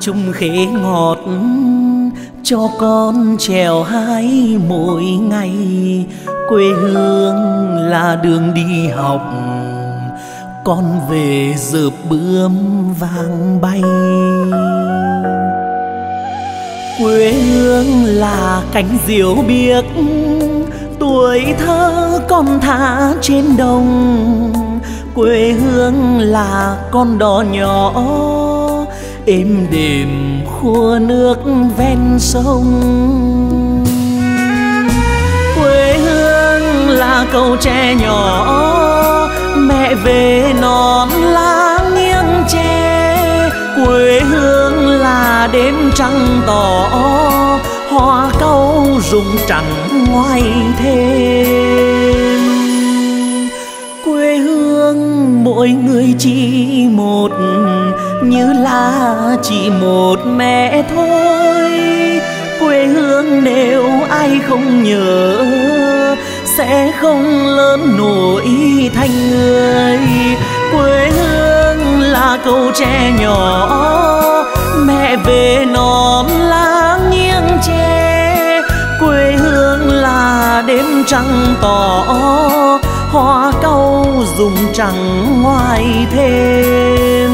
Chung khế ngọt cho con trèo hái mỗi ngày. Quê hương là đường đi học, con về dợp bướm vàng bay. Quê hương là cánh diều biếc, tuổi thơ con thả trên đồng. Quê hương là con đò nhỏ êm đềm khua nước ven sông. Quê hương là cầu tre nhỏ, mẹ về nón lá nghiêng tre. Quê hương là đêm trăng tỏ hoa cau rụng trắng ngoài thêm. Quê hương mỗi người chỉ một, như là chỉ một mẹ thôi. Quê hương nếu ai không nhớ sẽ không lớn nổi thành người. Quê hương là câu tre nhỏ, mẹ về nón lá nghiêng tre. Quê hương là đêm trăng tỏ, hoa cau rụng trắng ngoài thêm.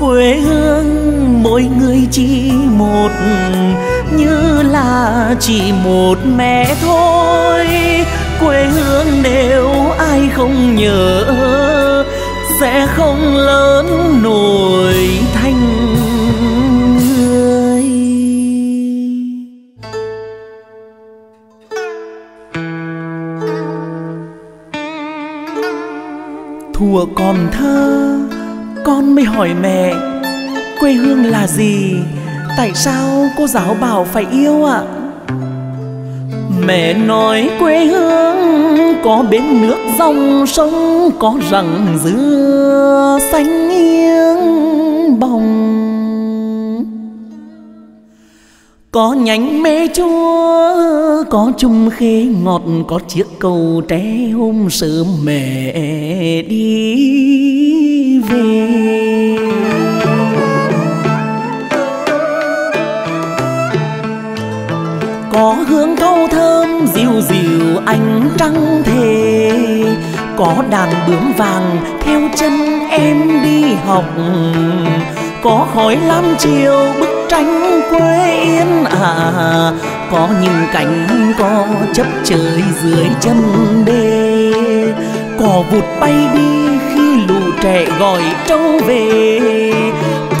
Quê hương mỗi người chỉ một, như là chỉ một mẹ thôi. Quê hương nếu ai không nhớ sẽ không lớn nổi thành người. Thuở còn thơ, con mới hỏi mẹ quê hương là gì, tại sao cô giáo bảo phải yêu ạ? Mẹ nói quê hương có bến nước dòng sông, có rằng dừa xanh nghiêng bồng, có nhánh mê chúa, có chung khê ngọt, có chiếc cầu tre hôm xưa mẹ đi về. Có hương câu thơm dịu dịu ánh trăng thề, có đàn bướm vàng theo chân em đi học, có khói lam chiều bức tranh quê yên ả, có những cánh có chấp trời dưới chân đê, cò vụt bay đi khi lũ trẻ gọi trâu về,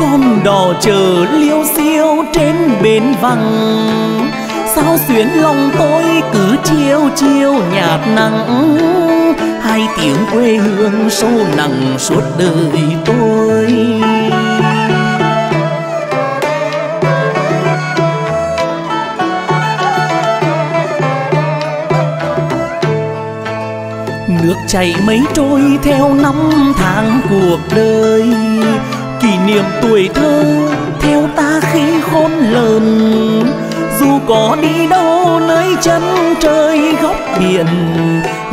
con đò chờ liêu xiêu trên bến vắng. Sao xuyến lòng tôi cứ chiêu chiêu nhạt nắng, hai tiếng quê hương sâu nặng suốt đời tôi. Nước chảy mấy trôi theo năm tháng cuộc đời, kỷ niệm tuổi thơ theo ta khi khôn lớn. Dù có đi đâu nơi chân trời góc biển,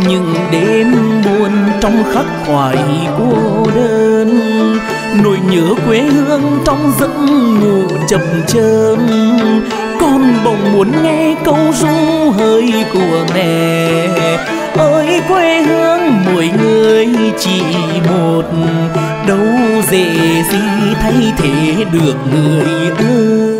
những đêm buồn trong khắc khoải cô đơn. Nỗi nhớ quê hương trong giấc ngủ chập chờn, con bỗng muốn nghe câu ru hơi của mẹ. Ơi quê hương mỗi người chỉ một, đâu dễ gì thay thế được người ơi.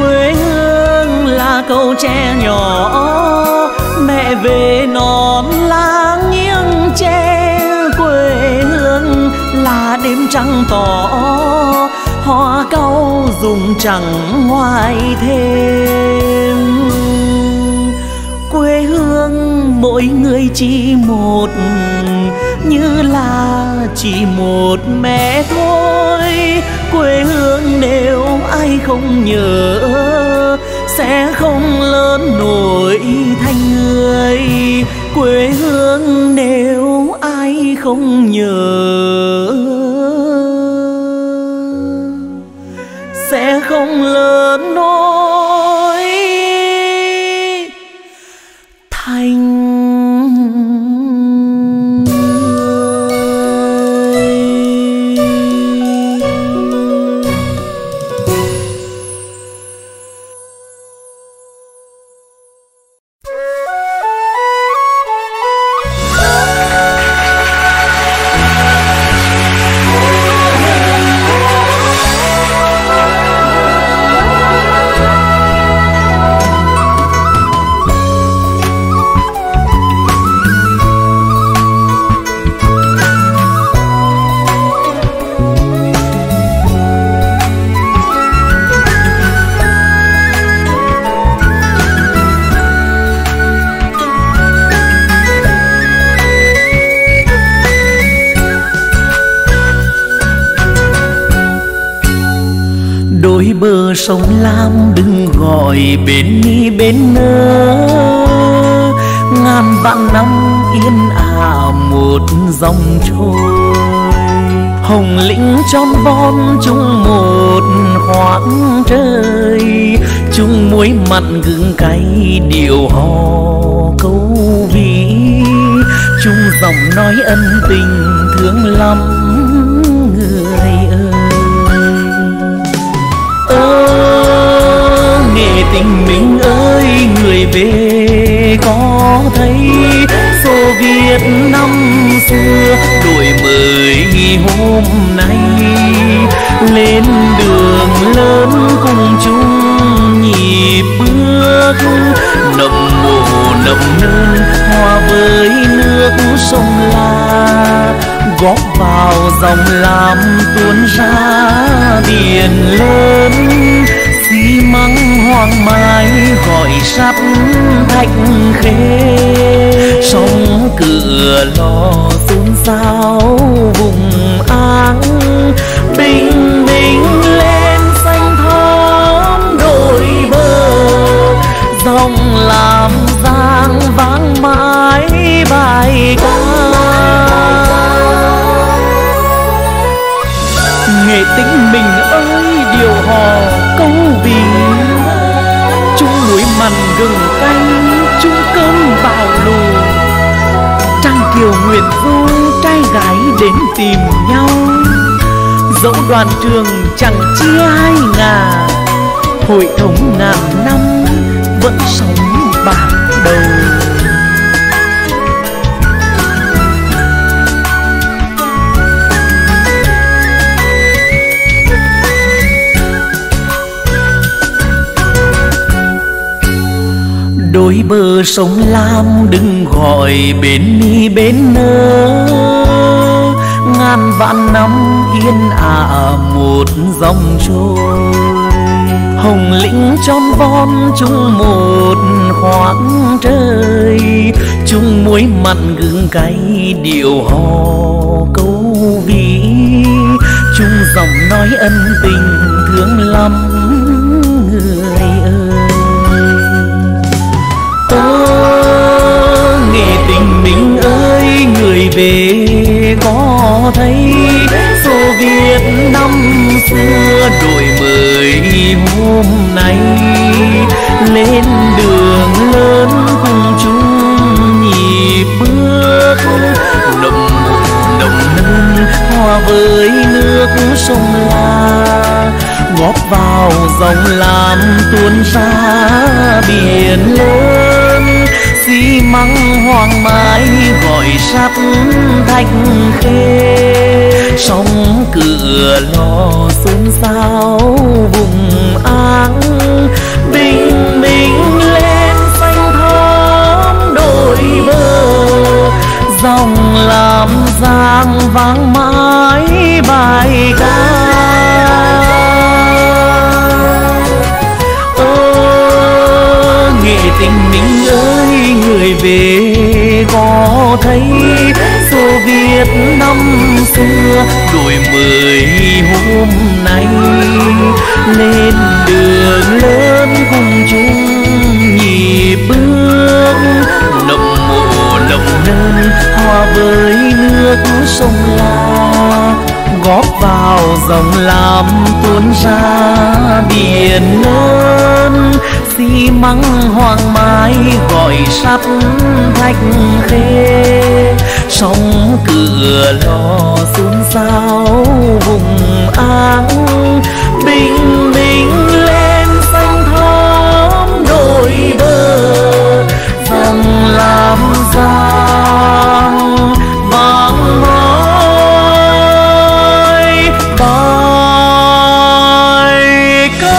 Quê hương là câu tre nhỏ, mẹ về nón lá nghiêng tre. Quê hương là đêm trăng tỏ, hoa cau rụng trắng ngoài thêm. Quê hương mỗi người chỉ một, như là chỉ một mẹ thôi. Quê hương nếu ai không nhớ sẽ không lớn nổi thành người. Quê hương nếu ai không nhớ sẽ không lớn nổi thành. sông Lam đừng gọi bên ni bên nơ, ngàn vạn năm yên ả một dòng trôi. Hồng lĩnh tròn von chung một khoảng trời, chung muối mặn gừng cay điều hò câu ví, chung giọng nói ân tình thương lắm người ơi. Ơ nghệ tình mình ơi, người về có thấy Xô Viết năm xưa đổi mới hôm nay, lên đường lớn cùng chung nhịp bước, nồng mồ nồng nơn hòa với nước sông La, góp vào dòng Lam tuôn ra biển lớn. Xi măng hoàng mai gọi sắt thạch khê, sông Cửa Lò xôn xao vùng áng, bình minh lên xanh thắm đôi bờ, dòng Lam giang vang mãi bài ca. Nghệ tĩnh mình ơi, điều hò câu ví, chung muối mặn gừng canh, chung cơm bào lù, trăng kiều nguyện vui trai gái đến tìm nhau. Dẫu đoàn trường chẳng chia hai ngà, hội thống ngàn năm vẫn sống bạc đầu. Đôi bờ sông Lam đừng gọi bên ni bên nơ, ngàn vạn năm yên ả một dòng trôi. Hồng lĩnh tròn von chung một khoảng trời, chung muối mặn gừng cay điệu hò câu ví, chung giọng nói ân tình thương lắm người ơi. Ơ nghệ tình mình ơi, người về có thấy Xô Viết năm xưa đổi mới hôm nay, lên đường lớn cùng chung nhịp bước, nồng nồng nâng hòa với nước sông La, góp vào dòng Lam tuôn ra biển lớn. Xi măng hoàng mãi gọi sắt thạch khê, sông Cửa Lò xôn xao vùng áng, bình minh lên xanh thắm đôi bờ, dòng Lam giang vang mãi bài ca. Nghệ tình mình ơi, người về có thấy Xô Viết năm xưa đổi mới hôm nay, lên đường lớn cùng chung nhịp bước, nồng mồ nồng nơn hòa với nước sông La, góp vào dòng Lam tuôn ra biển lớn. Xi măng hoàng mai gọi sắt thạch khê, sông Cửa Lò xôn xao vùng áng, bình minh lên xanh thắm đôi bờ, dòng Lam giang vang mãi bài ca.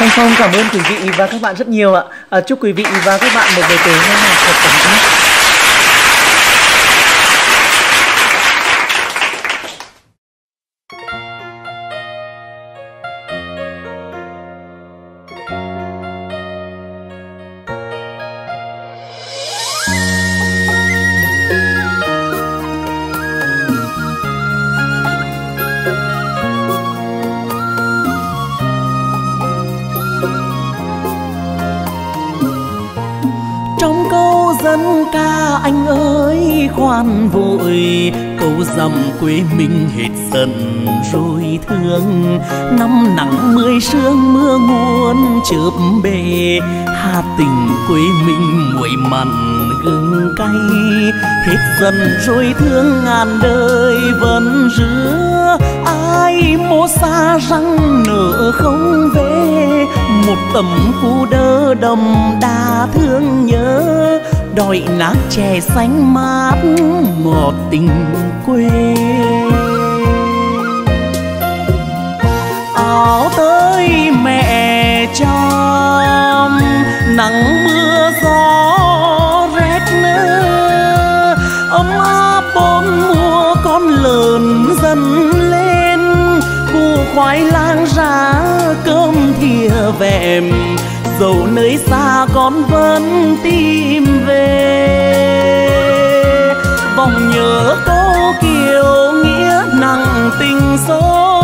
Thanh Phong cảm ơn quý vị và các bạn rất nhiều ạ. Chúc quý vị và các bạn một buổi tối nghe nhạc thật cảm giác. Trong câu dân ca anh ơi khoan vội, câu dằm quê mình hết dần rồi thương. Năm nắng mười sương mưa nguồn chớp bể, Hà Tĩnh quê mình muối mặn gừng cay. Hết dần rồi thương ngàn đời vẫn rứa, ai mô xa răng nở không về. Một tấm cu đơ đầm đà thương nhớ, đòi nát chè xanh mát ngọt tình quê. Áo tới mẹ chăm, nắng mưa gió rét nữa, ấm áp bốn mùa con lợn dần lên. Củ khoai lang rá cơm thìa vẹm, dẫu nơi xa con vẫn tìm về. Vòng nhớ câu kiều nghĩa nặng tình sâu,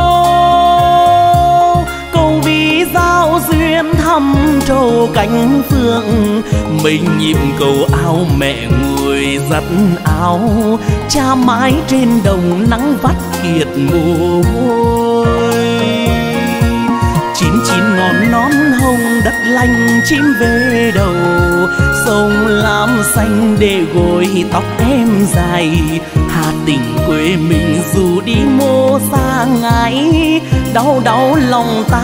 câu ví giao duyên thăm trầu cánh phượng. Mình nhịp cầu áo mẹ người giặt áo, cha mái trên đồng nắng vắt kiệt mồ hôi. Chín chín ngọn nón hồng đất lành chim về đầu, sông Lam xanh để gội tóc em dài. Hà Tĩnh quê mình dù đi mô xa ngãi, đau đau lòng ta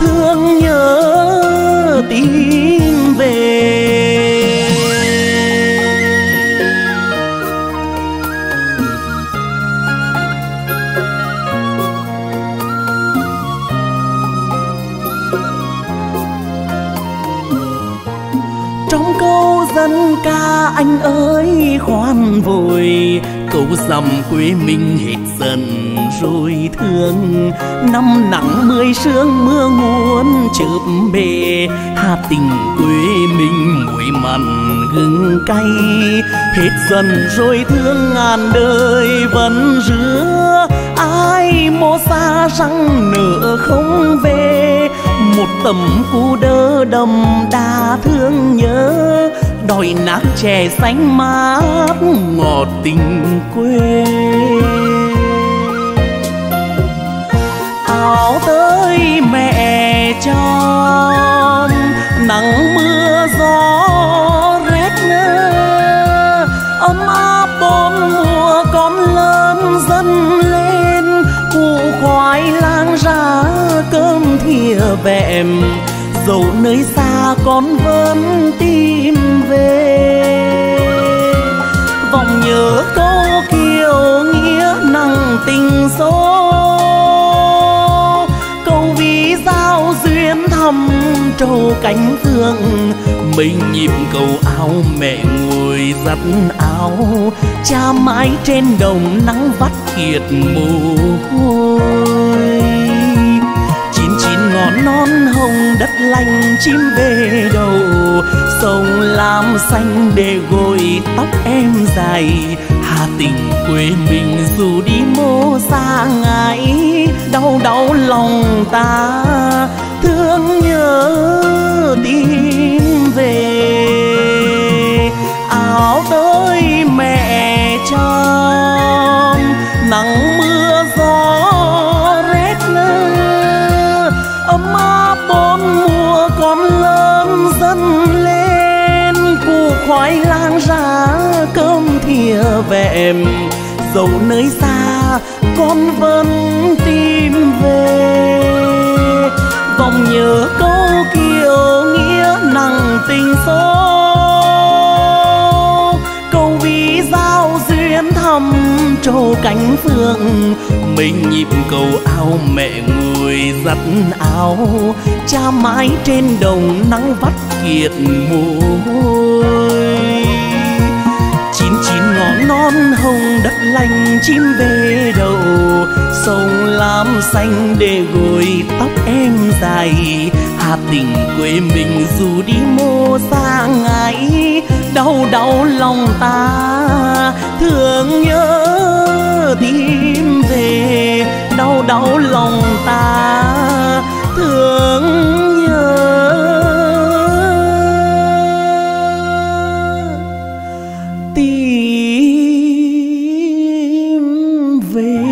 thương nhớ tìm về. Trong câu dân ca anh ơi khoan vội, câu dằm quê mình hết dần rồi thương. Năm nắng mười sương mưa nguồn chớp bể, Hà Tĩnh quê mình muối mặn gừng cay. Hết dần rồi thương ngàn đời vẫn rứa, ai mô xa răng nửa không về. Một tấm cu đơ đầm đà thương nhớ, đòi nát chè xanh mát ngọt tình quê. Áo tới mẹ chồng, nắng mưa gió rét nữa, ấm áp bốn mùa con lớn dần lên. Củ khoai lang rá cơm thìa vẹm, dẫu nơi xa con vẫn tìm về. Vòng nhớ câu kiều nghĩa nặng tình số, câu ví giao duyên thăm trầu cánh phượng. Mình nhịp cầu áo mẹ ngồi giặt áo, cha mái trên đồng nắng vắt kiệt mồ hôi. Ngọn non hồng đất lành chim về đầu, sông Lam xanh để gội tóc em dài. Hà Tĩnh quê mình dù đi mô xa ngãi, đau đau lòng ta thương nhớ tìm về. Áo tới mẹ chồng, nắng mưa gió rét nữa, ấm áp bốn mùa con lớn dần lên. Củ khoai lang rá cơm thìa vẹm, dẫu nơi xa con vẫn tìm về. Vòng nhớ câu kiều nghĩa nặng tình số, câu ví giao duyên thăm trầu cánh phượng. Mình nhịp cầu áo mẹ người giặt áo, cha mái trên đồng nắng vắt kiệt mồ hôi. Chín chín ngọn non hồng đất lành chim về đầu, sông Lam xanh để gội tóc em dài. Hà Tĩnh quê mình dù đi mô xa ngãi, sao đau lòng ta thương nhớ tìm về, đau đau lòng ta thương nhớ tìm về.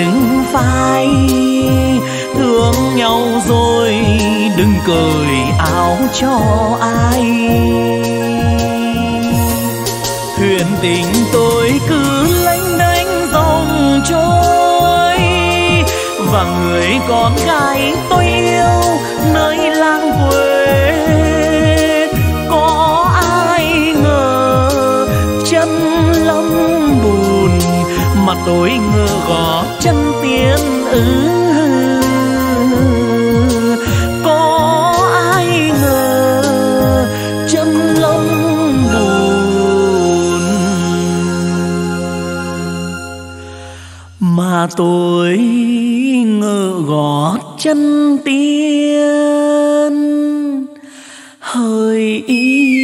đứng vai, thương nhau rồi đừng cởi áo cho ai. Thuyền tình tôi cứ lênh đênh dòng trôi, và người con gái tôi yêu nơi làng quê, có ai ngờ chân lấm bùn mà tôi ngơ gõ chân tiên ư. Mà tôi ngỡ gót chân tiên hơi ý.